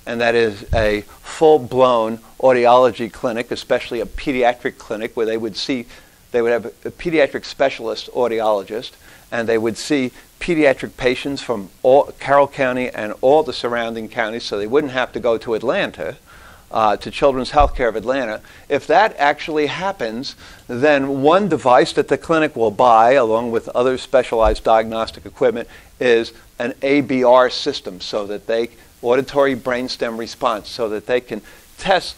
and that is a full-blown audiology clinic, especially a pediatric clinic where they would have a pediatric specialist audiologist, and they would see pediatric patients from all Carroll County and all the surrounding counties, so they wouldn't have to go to Atlanta, to Children's Healthcare of Atlanta. If that actually happens, then one device that the clinic will buy, along with other specialized diagnostic equipment, is an ABR system, so that they auditory brainstem response, so that they can test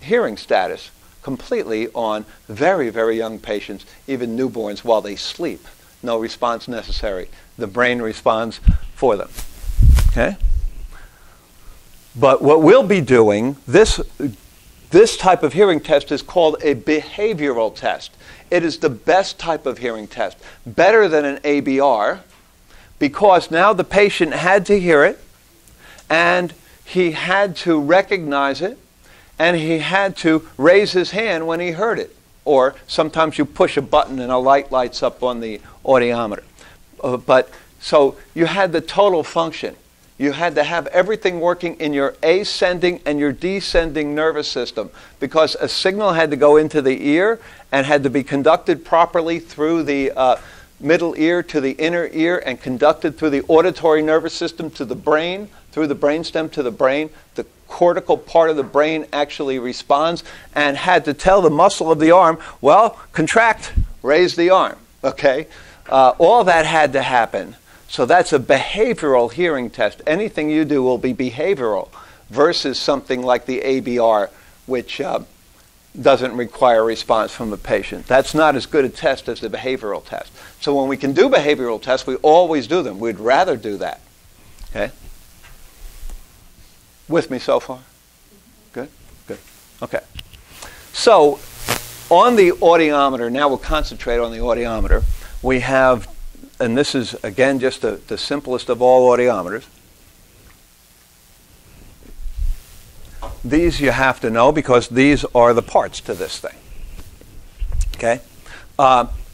hearing status completely on very, very young patients, even newborns, while they sleep. No response necessary. The brain responds for them. Okay? But what we'll be doing, this type of hearing test is called a behavioral test. It is the best type of hearing test, better than an ABR, because now the patient had to hear it, and he had to recognize it, and he had to raise his hand when he heard it. Or sometimes you push a button and a light lights up on the audiometer. But so you had the total function. You had to have everything working in your ascending and your descending nervous system, because a signal had to go into the ear and had to be conducted properly through the middle ear to the inner ear, and conducted through the auditory nervous system to the brain, through the brainstem to the brain. The cortical part of the brain actually responds, and had to tell the muscle of the arm, well, contract, raise the arm, okay? All that had to happen. So that's a behavioral hearing test. Anything you do will be behavioral, versus something like the ABR, which doesn't require a response from the patient. That's not as good a test as the behavioral test. So when we can do behavioral tests, we always do them. We'd rather do that, okay? With me so far? Good? Good. Okay. So on the audiometer, now we'll concentrate on the audiometer. We have, and this is again just the simplest of all audiometers. These you have to know, because these are the parts to this thing. Okay?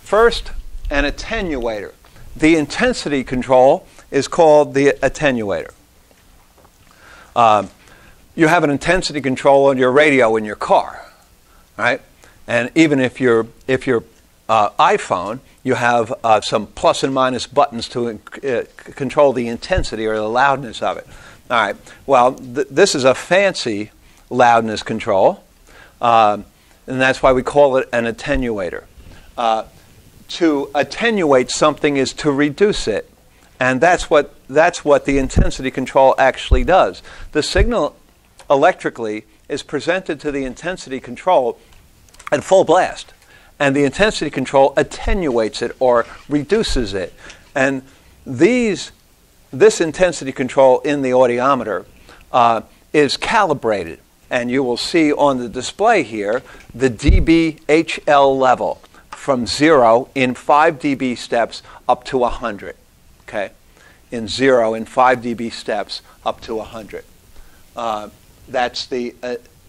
First, an attenuator. The intensity control is called the attenuator. You have an intensity control on your radio in your car, right? And even if your iPhone, you have some plus and minus buttons to control the intensity or the loudness of it. All right. Well, this is a fancy loudness control, and that's why we call it an attenuator. To attenuate something is to reduce it. And that's what the intensity control actually does. The signal electrically is presented to the intensity control at full blast, and the intensity control attenuates it or reduces it. And this intensity control in the audiometer is calibrated, and you will see on the display here the dBHL level from 0 in 5 dB steps up to 100. Okay, in 0 in 5 dB steps up to 100. That's the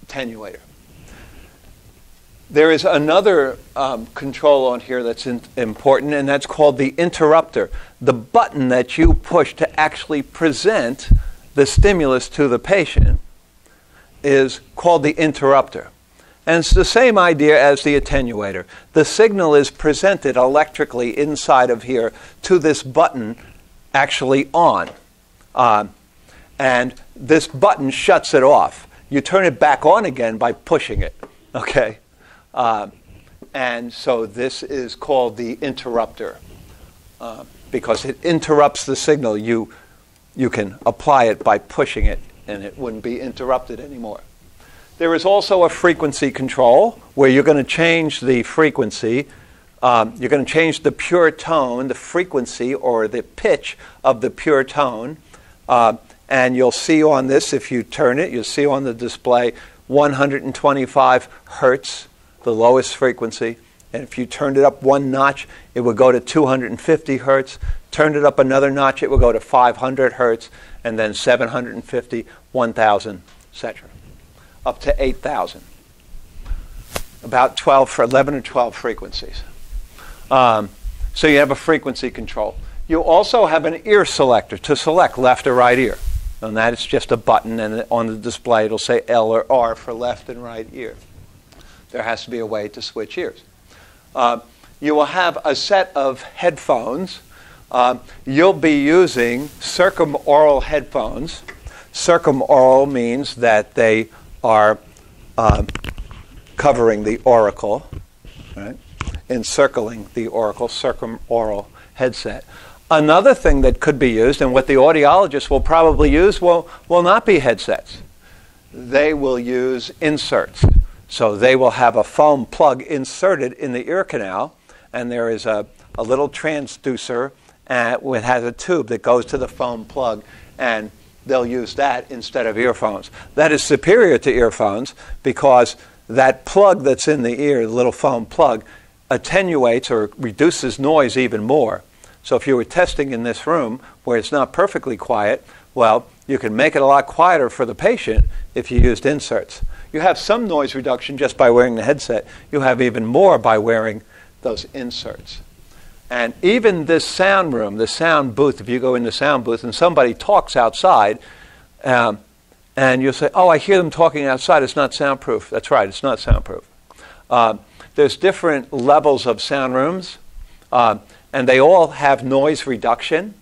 attenuator. There is another control on here that's important, and that's called the interrupter, the button that you push to actually present the stimulus to the patient is called the interrupter. And it's the same idea as the attenuator. The signal is presented electrically inside of here to this button actually on. And this button shuts it off. You turn it back on again by pushing it, okay? And so this is called the interrupter because it interrupts the signal. You can apply it by pushing it, and it wouldn't be interrupted anymore. There is also a frequency control where you're going to change the frequency. You're going to change the pure tone, the frequency or the pitch of the pure tone. And you'll see on this, if you turn it, you'll see on the display 125 hertz, the lowest frequency. And if you turned it up one notch, it would go to 250 hertz. Turned it up another notch, it would go to 500 hertz, and then 750, 1,000, etc., up to 8,000. About 11 or 12 frequencies. So you have a frequency control. You also have an ear selector to select left or right ear. And that is just a button, and on the display it'll say L or R for left and right ear. There has to be a way to switch ears. You will have a set of headphones. You'll be using circumaural headphones. Circumaural means that they are covering the auricle, right? Encircling the auricle, circumaural headset. Another thing that could be used, and what the audiologist will probably use, will not be headsets. They will use inserts. So they will have a foam plug inserted in the ear canal, and there is a little transducer it has a tube that goes to the foam plug, and they'll use that instead of earphones. That is superior to earphones because that plug that's in the ear, the little foam plug, attenuates or reduces noise even more. So if you were testing in this room where it's not perfectly quiet, well, you can make it a lot quieter for the patient if you used inserts. You have some noise reduction just by wearing the headset. You have even more by wearing those inserts. And even this sound room, the sound booth, if you go in the sound booth and somebody talks outside, and you'll say, oh, I hear them talking outside, it's not soundproof. That's right, it's not soundproof. There's different levels of sound rooms, and they all have noise reduction.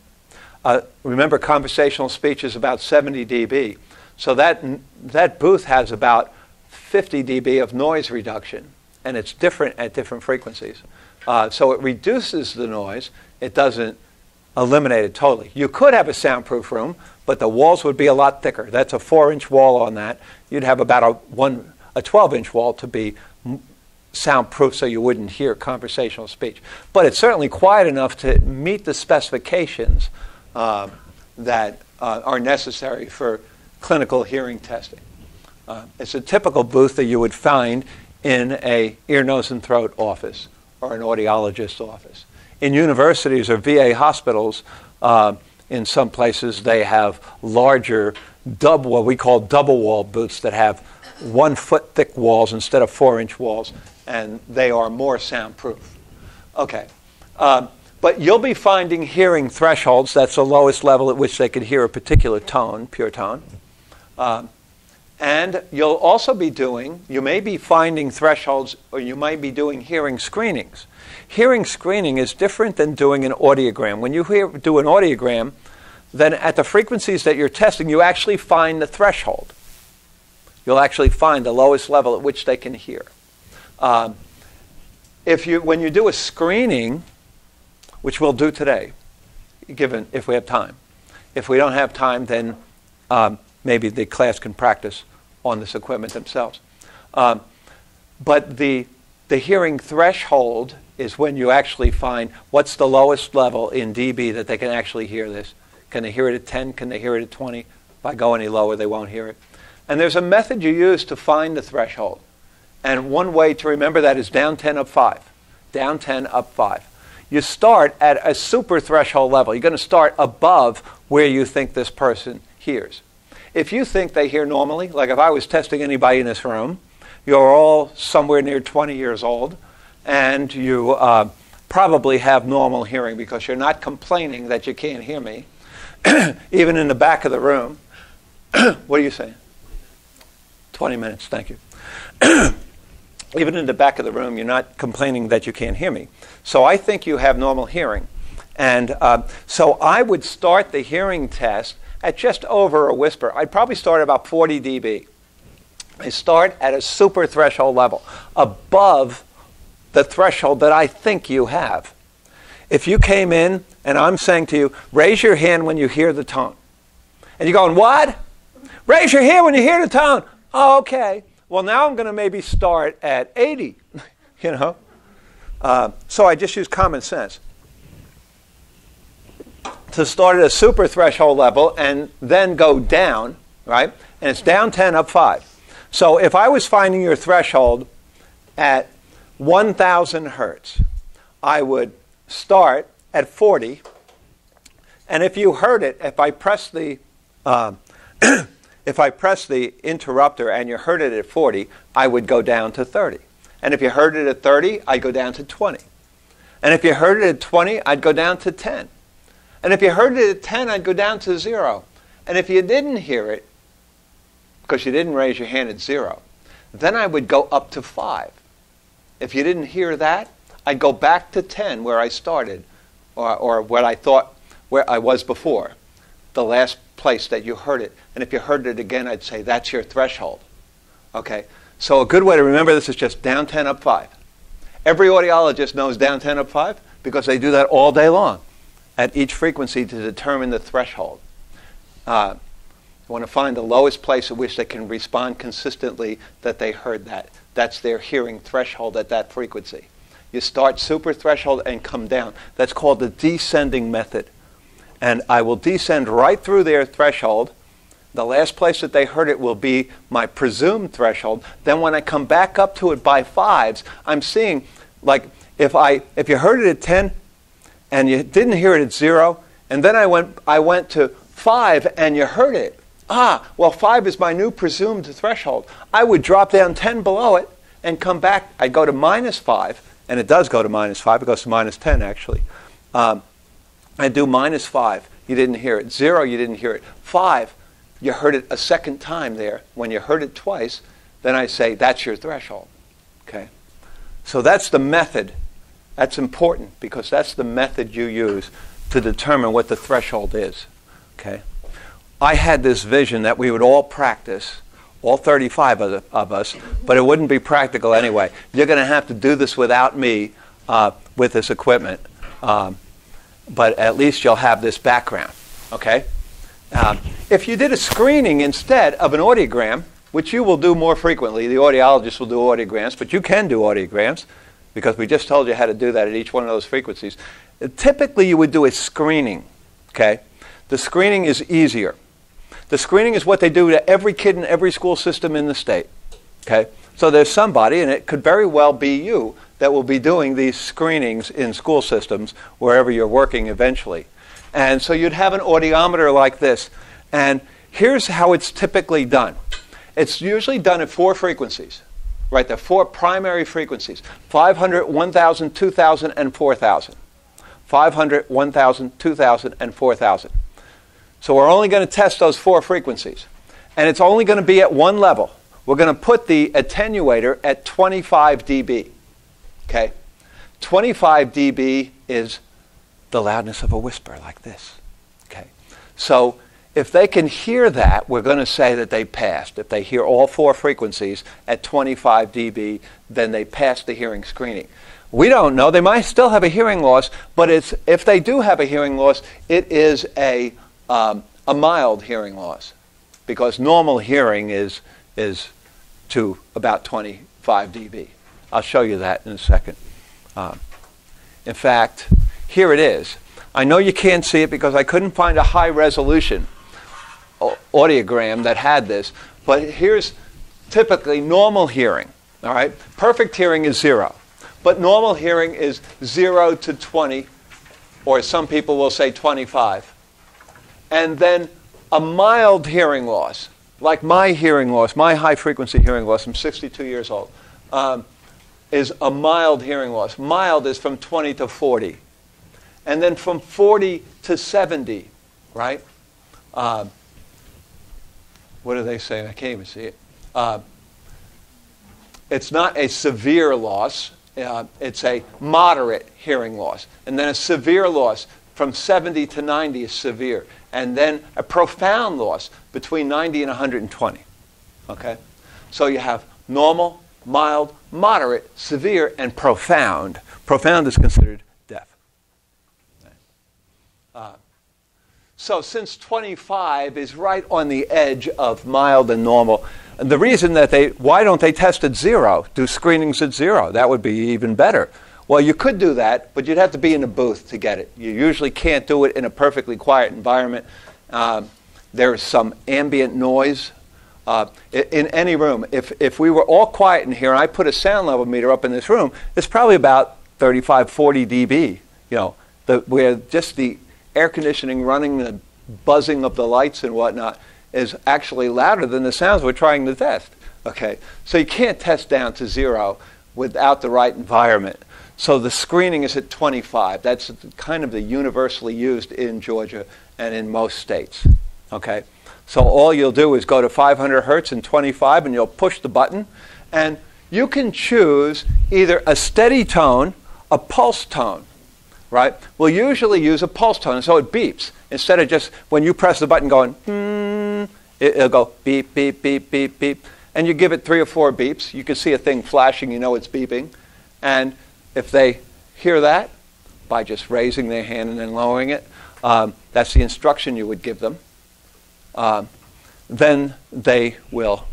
Remember, conversational speech is about 70 dB. So that booth has about 50 dB of noise reduction, and it's different at different frequencies. So it reduces the noise. It doesn't eliminate it totally. You could have a soundproof room, but the walls would be a lot thicker. That's a 4-inch wall on that. You'd have about a 12-inch wall to be soundproof so you wouldn't hear conversational speech. But it's certainly quiet enough to meet the specifications that are necessary for clinical hearing testing. It's a typical booth that you would find in a ear, nose, and throat office, or an audiologist's office. In universities or VA hospitals, in some places they have larger, what we call double wall booths that have 1 foot thick walls instead of 4-inch walls, and they are more soundproof. Okay, but you'll be finding hearing thresholds. That's the lowest level at which they could hear a particular tone, pure tone. And you'll also be doing, you may be finding thresholds, or you might be doing hearing screenings. Hearing screening is different than doing an audiogram. When you do an audiogram, then at the frequencies that you're testing, you actually find the threshold. You'll actually find the lowest level at which they can hear. When you do a screening, which we'll do today, given if we have time. If we don't have time, then maybe the class can practice on this equipment themselves. But the hearing threshold is when you actually find what's the lowest level in dB that they can actually hear this. Can they hear it at 10? Can they hear it at 20? If I go any lower, they won't hear it. And there's a method you use to find the threshold. And one way to remember that is down 10, up 5. Down 10, up 5. You start at a super threshold level. You're going to start above where you think this person hears. If you think they hear normally, like if I was testing anybody in this room, You're all somewhere near 20 years old, and you probably have normal hearing because you're not complaining that you can't hear me, even in the back of the room. What are you saying? 20 minutes, thank you. Even in the back of the room, you're not complaining that you can't hear me. So I think you have normal hearing. And so I would start the hearing test at just over a whisper. I'd probably start at about 40 dB. I start at a super threshold level, above the threshold that I think you have. If you came in and I'm saying to you, raise your hand when you hear the tone. And you're going, what? Raise your hand when you hear the tone. Oh, okay. Well, now I'm going to maybe start at 80, you know. So I just use common sense to start at a super threshold level and then go down, right? And it's down 10, up 5. So if I was finding your threshold at 1,000 hertz, I would start at 40. And if you heard it, if I press the if I press the interrupter and you heard it at 40, I would go down to 30. And if you heard it at 30, I'd go down to 20. And if you heard it at 20, I'd go down to 10. And if you heard it at 10, I'd go down to 0. And if you didn't hear it, because you didn't raise your hand at 0, then I would go up to 5. If you didn't hear that, I'd go back to 10 where I started, or what I thought where I was before, the last place that you heard it. And if you heard it again, I'd say that's your threshold. Okay, so a good way to remember this is just down 10, up 5. Every audiologist knows down 10, up 5 because they do that all day long at each frequency to determine the threshold. You want to find the lowest place at which they can respond consistently that they heard that. That's their hearing threshold at that frequency. You start super threshold and come down. That's called the descending method. And I will descend right through their threshold. The last place that they heard it will be my presumed threshold. Then when I come back up to it by 5s, I'm seeing, like, if you heard it at 10 and you didn't hear it at 0, and then I went to 5 and you heard it. Ah, well, 5 is my new presumed threshold. I would drop down 10 below it and come back. I'd go to -5, and it does go to -5. It goes to -10, actually. I do -5, you didn't hear it. 0, you didn't hear it. 5, you heard it a second time there. When you heard it twice, then I say, that's your threshold. Okay? So that's the method. That's important because that's the method you use to determine what the threshold is. Okay? I had this vision that we would all practice, all 35 of us, but it wouldn't be practical anyway. You're going to have to do this without me with this equipment. But at least you'll have this background, okay? If you did a screening instead of an audiogram, which you will do more frequently, the audiologist will do audiograms, but you can do audiograms because we just told you how to do that at each one of those frequencies. Typically, you would do a screening, okay? The screening is easier. The screening is what they do to every kid in every school system in the state, okay? So there's somebody, and it could very well be you, that will be doing these screenings in school systems wherever you're working eventually. And so you'd have an audiometer like this. And here's how it's typically done. It's usually done at 4 frequencies, right? There are 4 primary frequencies, 500, 1,000, 2,000, and 4,000. 500, 1,000, 2,000, and 4,000. So we're only going to test those 4 frequencies. And it's only going to be at 1 level. We're going to put the attenuator at 25 dB. Okay, 25 dB is the loudness of a whisper like this. Okay, so if they can hear that, we're going to say that they passed. If they hear all 4 frequencies at 25 dB, then they passed the hearing screening. We don't know. They might still have a hearing loss, but it's, if they do have a hearing loss, it is a mild hearing loss because normal hearing is to about 25 dB. I'll show you that in a second. In fact, here it is. I know you can't see it because I couldn't find a high-resolution audiogram that had this, but here's typically normal hearing. All right? Perfect hearing is 0, but normal hearing is 0 to 20, or some people will say 25, and then a mild hearing loss like my hearing loss, my high-frequency hearing loss, I'm 62 years old, is a mild hearing loss. Mild is from 20 to 40. And then from 40 to 70, right? What do they say? I can't even see it. It's not a severe loss. It's a moderate hearing loss. And then a severe loss from 70 to 90 is severe. And then a profound loss between 90 and 120. Okay? So you have normal, mild, moderate, severe, and profound. Profound is considered deaf. Okay. So since 25 is right on the edge of mild and normal, and the reason that why don't they test at zero, do screenings at zero? That would be even better. Well, you could do that, but you'd have to be in a booth to get it. You usually can't do it in a perfectly quiet environment. There is some ambient noise in any room. If we were all quiet in here and I put a sound level meter up in this room, it's probably about 35, 40 dB, you know, where just the air conditioning running, the buzzing of the lights and whatnot is actually louder than the sounds we're trying to test. Okay, so you can't test down to zero without the right environment. So the screening is at 25. That's kind of the universally used in Georgia and in most states. Okay, so all you'll do is go to 500 hertz and 25, and you'll push the button, and you can choose either a steady tone, a pulse tone. Right? We'll usually use a pulse tone, so it beeps. Instead of just when you press the button going, it'll go beep, beep, beep, beep, beep. And you give it 3 or 4 beeps. You can see a thing flashing, you know it's beeping. And if they hear that, by just raising their hand and then lowering it, that's the instruction you would give them. Then they will,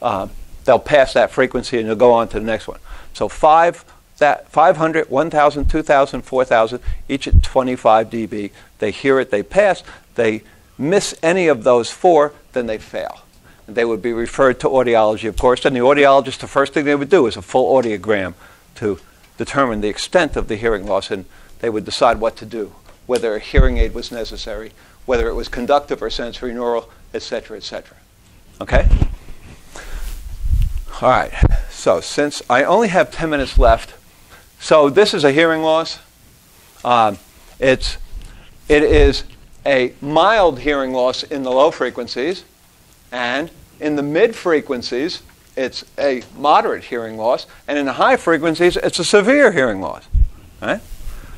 they'll pass that frequency and you'll go on to the next one. So 500, 1,000, 2,000, 4,000, each at 25 dB. They hear it, they pass. They miss any of those 4, then they fail. And they would be referred to audiology, of course. And the audiologist, the first thing they would do is a full audiogram to determine the extent of the hearing loss. And they would decide what to do, whether a hearing aid was necessary, whether it was conductive or sensory neural, et cetera, et cetera. Okay? All right. So since I only have 10 minutes left, so this is a hearing loss. It is a mild hearing loss in the low frequencies, and in the mid frequencies, it's a moderate hearing loss, and in the high frequencies, it's a severe hearing loss. Right?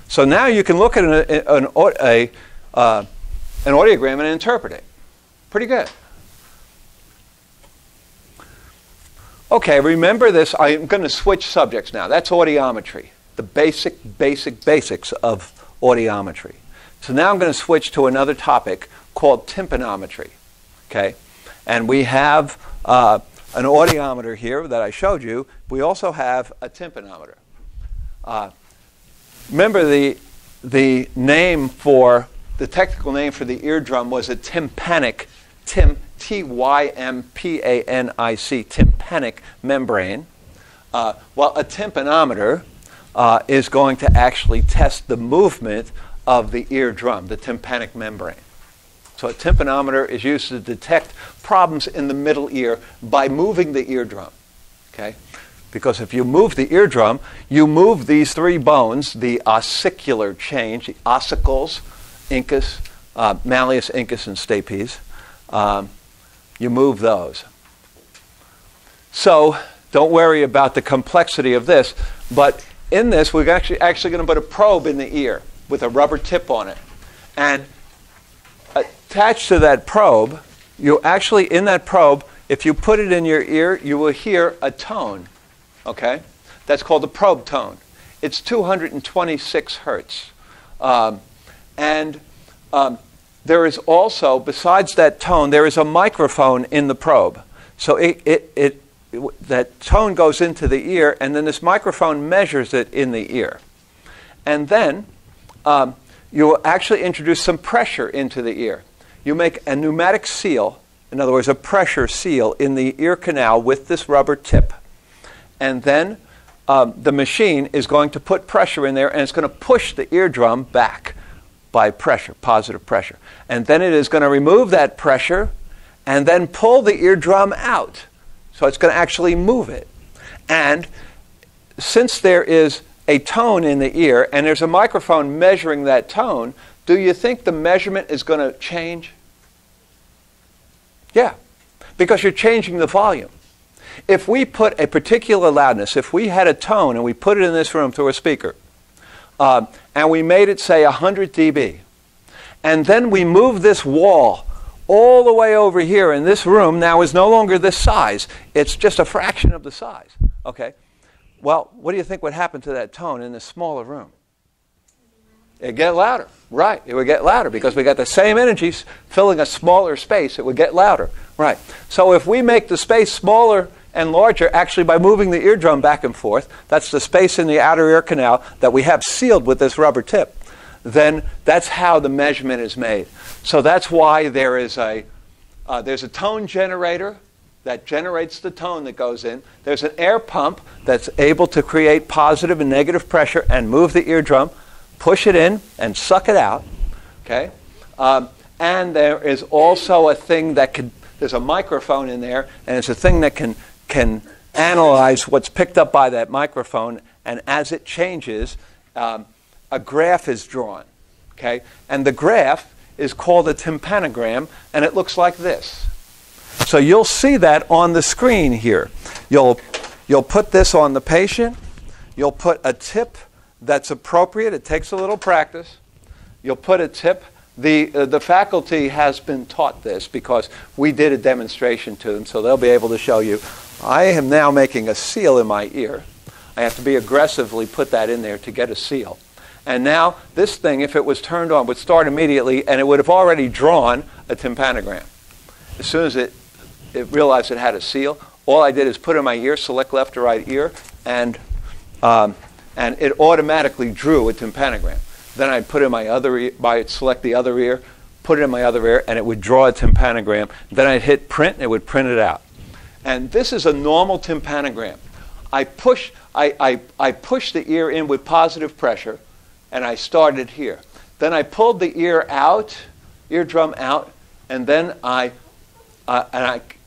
So now you can look at an audiogram and interpret it. Pretty good. Okay, remember this. I'm going to switch subjects now. That's audiometry, the basics of audiometry. So now I'm going to switch to another topic called tympanometry. Okay, and we have an audiometer here that I showed you. We also have a tympanometer. Remember the name for, the technical name for the eardrum was a tympanic, T-Y-M-P-A-N-I-C, tympanic membrane. Well, a tympanometer is going to actually test the movement of the eardrum, the tympanic membrane. So a tympanometer is used to detect problems in the middle ear by moving the eardrum. Okay? Because if you move the eardrum, you move these 3 bones, the ossicular change, the ossicles, incus, malleus, incus, and stapes. You move those. So don't worry about the complexity of this, but in this we're actually going to put a probe in the ear with a rubber tip on it. And attached to that probe, you actually, in that probe, if you put it in your ear, you will hear a tone. Okay? That's called the probe tone. It's 226 hertz. There is also, besides that tone, there is a microphone in the probe. So that tone goes into the ear, and then this microphone measures it in the ear. And then you will actually introduce some pressure into the ear. You make a pneumatic seal, in other words, a pressure seal in the ear canal with this rubber tip. And then the machine is going to put pressure in there, and it's going to push the eardrum back by pressure, positive pressure. And then it is going to remove that pressure and then pull the eardrum out. So it's going to actually move it. And since there is a tone in the ear and there's a microphone measuring that tone, do you think the measurement is going to change? Yeah, because you're changing the volume. If we put a particular loudness, if we had a tone and we put it in this room through a speaker, and we made it, say, 100 dB, and then we move this wall all the way over here, and this room now is no longer this size. It's just a fraction of the size. Okay. Well, what do you think would happen to that tone in this smaller room? It'd get louder. Right. It would get louder because we got the same energies filling a smaller space. It would get louder. Right. So if we make the space smaller and larger, actually by moving the eardrum back and forth, that's the space in the outer ear canal that we have sealed with this rubber tip, then that's how the measurement is made. So that's why there is there's a tone generator that generates the tone that goes in. There's an air pump that's able to create positive and negative pressure and move the eardrum, push it in and suck it out. Okay? And there is also a thing that can, there's a microphone in there, and it's a thing that can analyze what's picked up by that microphone, and as it changes, a graph is drawn. Okay? And the graph is called a tympanogram, and it looks like this. So you'll see that on the screen here. You'll put this on the patient. You'll put a tip that's appropriate. It takes a little practice. You'll put a tip. The faculty has been taught this because we did a demonstration to them, so they'll be able to show you. I am now making a seal in my ear. I have to be aggressively put that in there to get a seal. And now this thing, if it was turned on, would start immediately, and it would have already drawn a tympanogram. As soon as it realized it had a seal, all I did is put in my ear, select left or right ear, and it automatically drew a tympanogram. Then I'd put in my other ear, select the other ear, put it in my other ear, and it would draw a tympanogram. Then I'd hit print, and it would print it out. And this is a normal tympanogram. I pushed the ear in with positive pressure, and I started here. Then I pulled the ear out, eardrum out, and then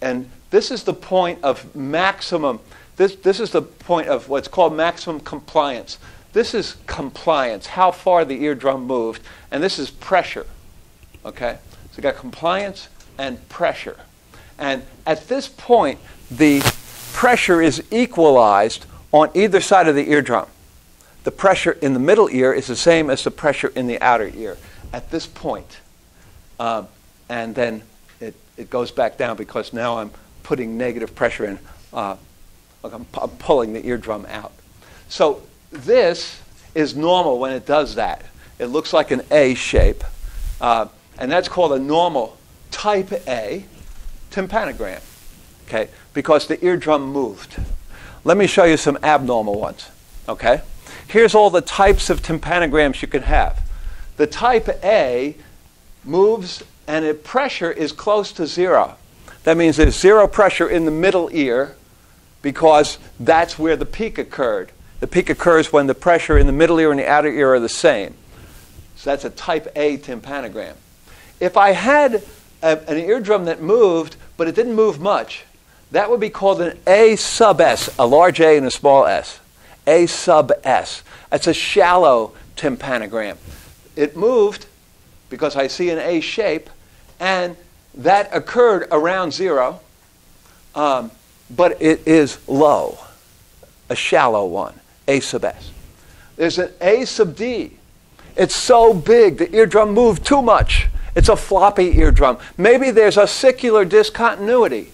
and this is the point of maximum. This is the point of what's called maximum compliance. This is compliance, how far the eardrum moved, and this is pressure. Okay, so you got compliance and pressure, and at this point the pressure is equalized on either side of the eardrum. The pressure in the middle ear is the same as the pressure in the outer ear at this point. And then it goes back down because now I'm putting negative pressure in. I'm pulling the eardrum out. So this is normal when it does that. It looks like an A shape. And that's called a normal type A tympanogram, okay, because the eardrum moved. Let me show you some abnormal ones. Okay? Here's all the types of tympanograms you can have. The type A moves and the pressure is close to zero. That means there's zero pressure in the middle ear because that's where the peak occurred. The peak occurs when the pressure in the middle ear and the outer ear are the same. So that's a type A tympanogram. If I had an eardrum that moved, but it didn't move much, that would be called an A sub S, a large A and a small S. A sub S. That's a shallow tympanogram. It moved because I see an A shape, and that occurred around zero, but it is low, a shallow one, A sub S. There's an A sub D. It's so big, the eardrum moved too much. It's a floppy eardrum. Maybe there's ossicular discontinuity.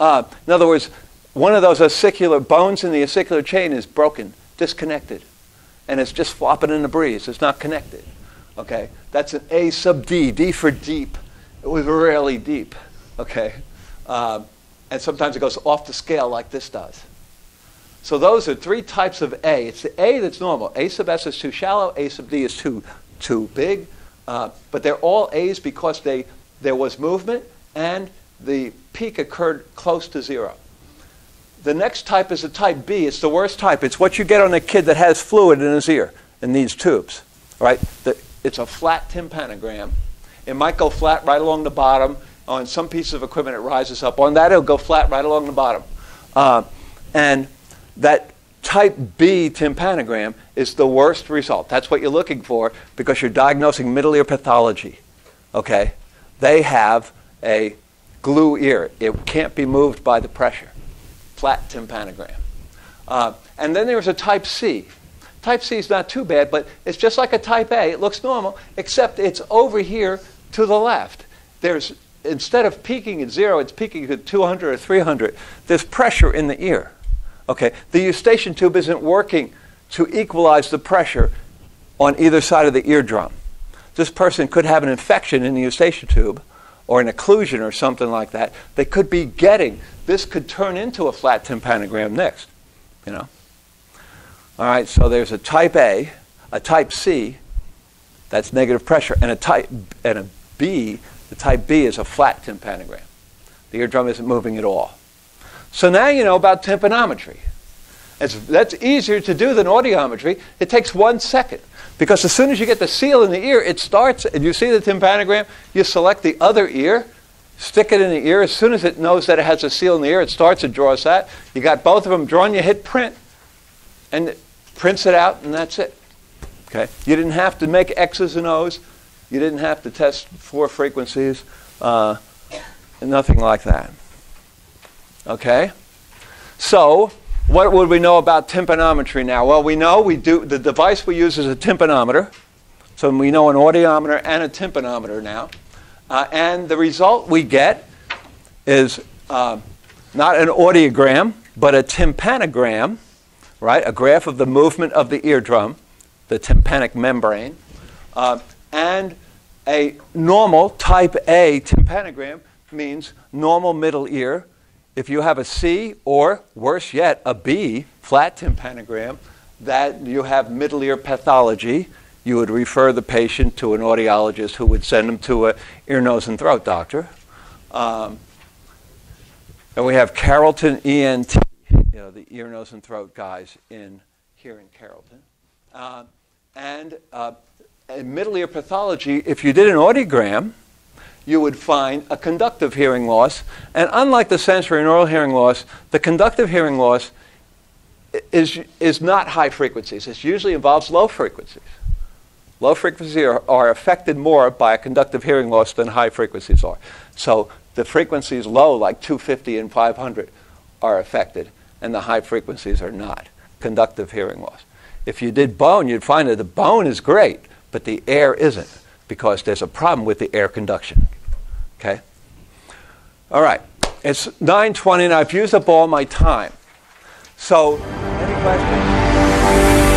In other words, one of those ossicular bones in the ossicular chain is broken, disconnected, and it's just flopping in the breeze. It's not connected. Okay, that's an A sub D. D for deep. It was really deep. Okay, and sometimes it goes off the scale like this does. So those are three types of A. It's the A that's normal. A sub S is too shallow. A sub D is too big. But they're all A's because there was movement and the peak occurred close to zero. The next type is a type B. It's the worst type. It's what you get on a kid that has fluid in his ear and needs tubes. Right? It's a flat tympanogram. It might go flat right along the bottom. on some piece of equipment, it rises up. On that, it'll go flat right along the bottom. And that type B tympanogram is the worst result. That's what you're looking for because you're diagnosing middle ear pathology. Okay? They have a glue ear. It can't be moved by the pressure. Flat tympanogram. And then there's a type C. Type C is not too bad, but it's just like a type A. It looks normal, except it's over here to the left. There's, instead of peaking at zero, it's peaking at 200 or 300. There's pressure in the ear. Okay, the eustachian tube isn't working to equalize the pressure on either side of the eardrum. This person could have an infection in the eustachian tube or an occlusion or something like that. They could be getting, this could turn into a flat tympanogram next, you know. All right, so there's a type A, a type C, that's negative pressure, and a B, the type B is a flat tympanogram. The eardrum isn't moving at all. So now you know about tympanometry. That's easier to do than audiometry. It takes 1 second. Because as soon as you get the seal in the ear, it starts, and you see the tympanogram, you select the other ear, stick it in the ear. As soon as it knows that it has a seal in the ear, it starts and draws that. You got both of them drawn, you hit print, and it prints it out, and that's it. Okay? You didn't have to make X's and O's. You didn't have to test 4 frequencies, nothing like that. Okay? So, what would we know about tympanometry now? Well, we know the device we use is a tympanometer. So we know an audiometer and a tympanometer now. And the result we get is not an audiogram, but a tympanogram, right? A graph of the movement of the eardrum, the tympanic membrane, and a normal type A tympanogram means normal middle ear. If you have a C or, worse yet, a B, flat tympanogram, that you have middle ear pathology, you would refer the patient to an audiologist who would send them to an ear, nose, and throat doctor. And we have Carrollton ENT, you know, the ear, nose, and throat guys here in Carrollton. In middle ear pathology, if you did an audiogram, you would find a conductive hearing loss. And unlike the sensory and oral hearing loss, the conductive hearing loss is not high frequencies. It usually involves low frequencies. Low frequencies are affected more by a conductive hearing loss than high frequencies are. So the frequencies low, like 250 and 500, are affected, and the high frequencies are not. Conductive hearing loss. If you did bone, you'd find that the bone is great, but the air isn't, because there's a problem with the air conduction. Okay? All right. It's 9:20, and I've used up all my time. So, any questions?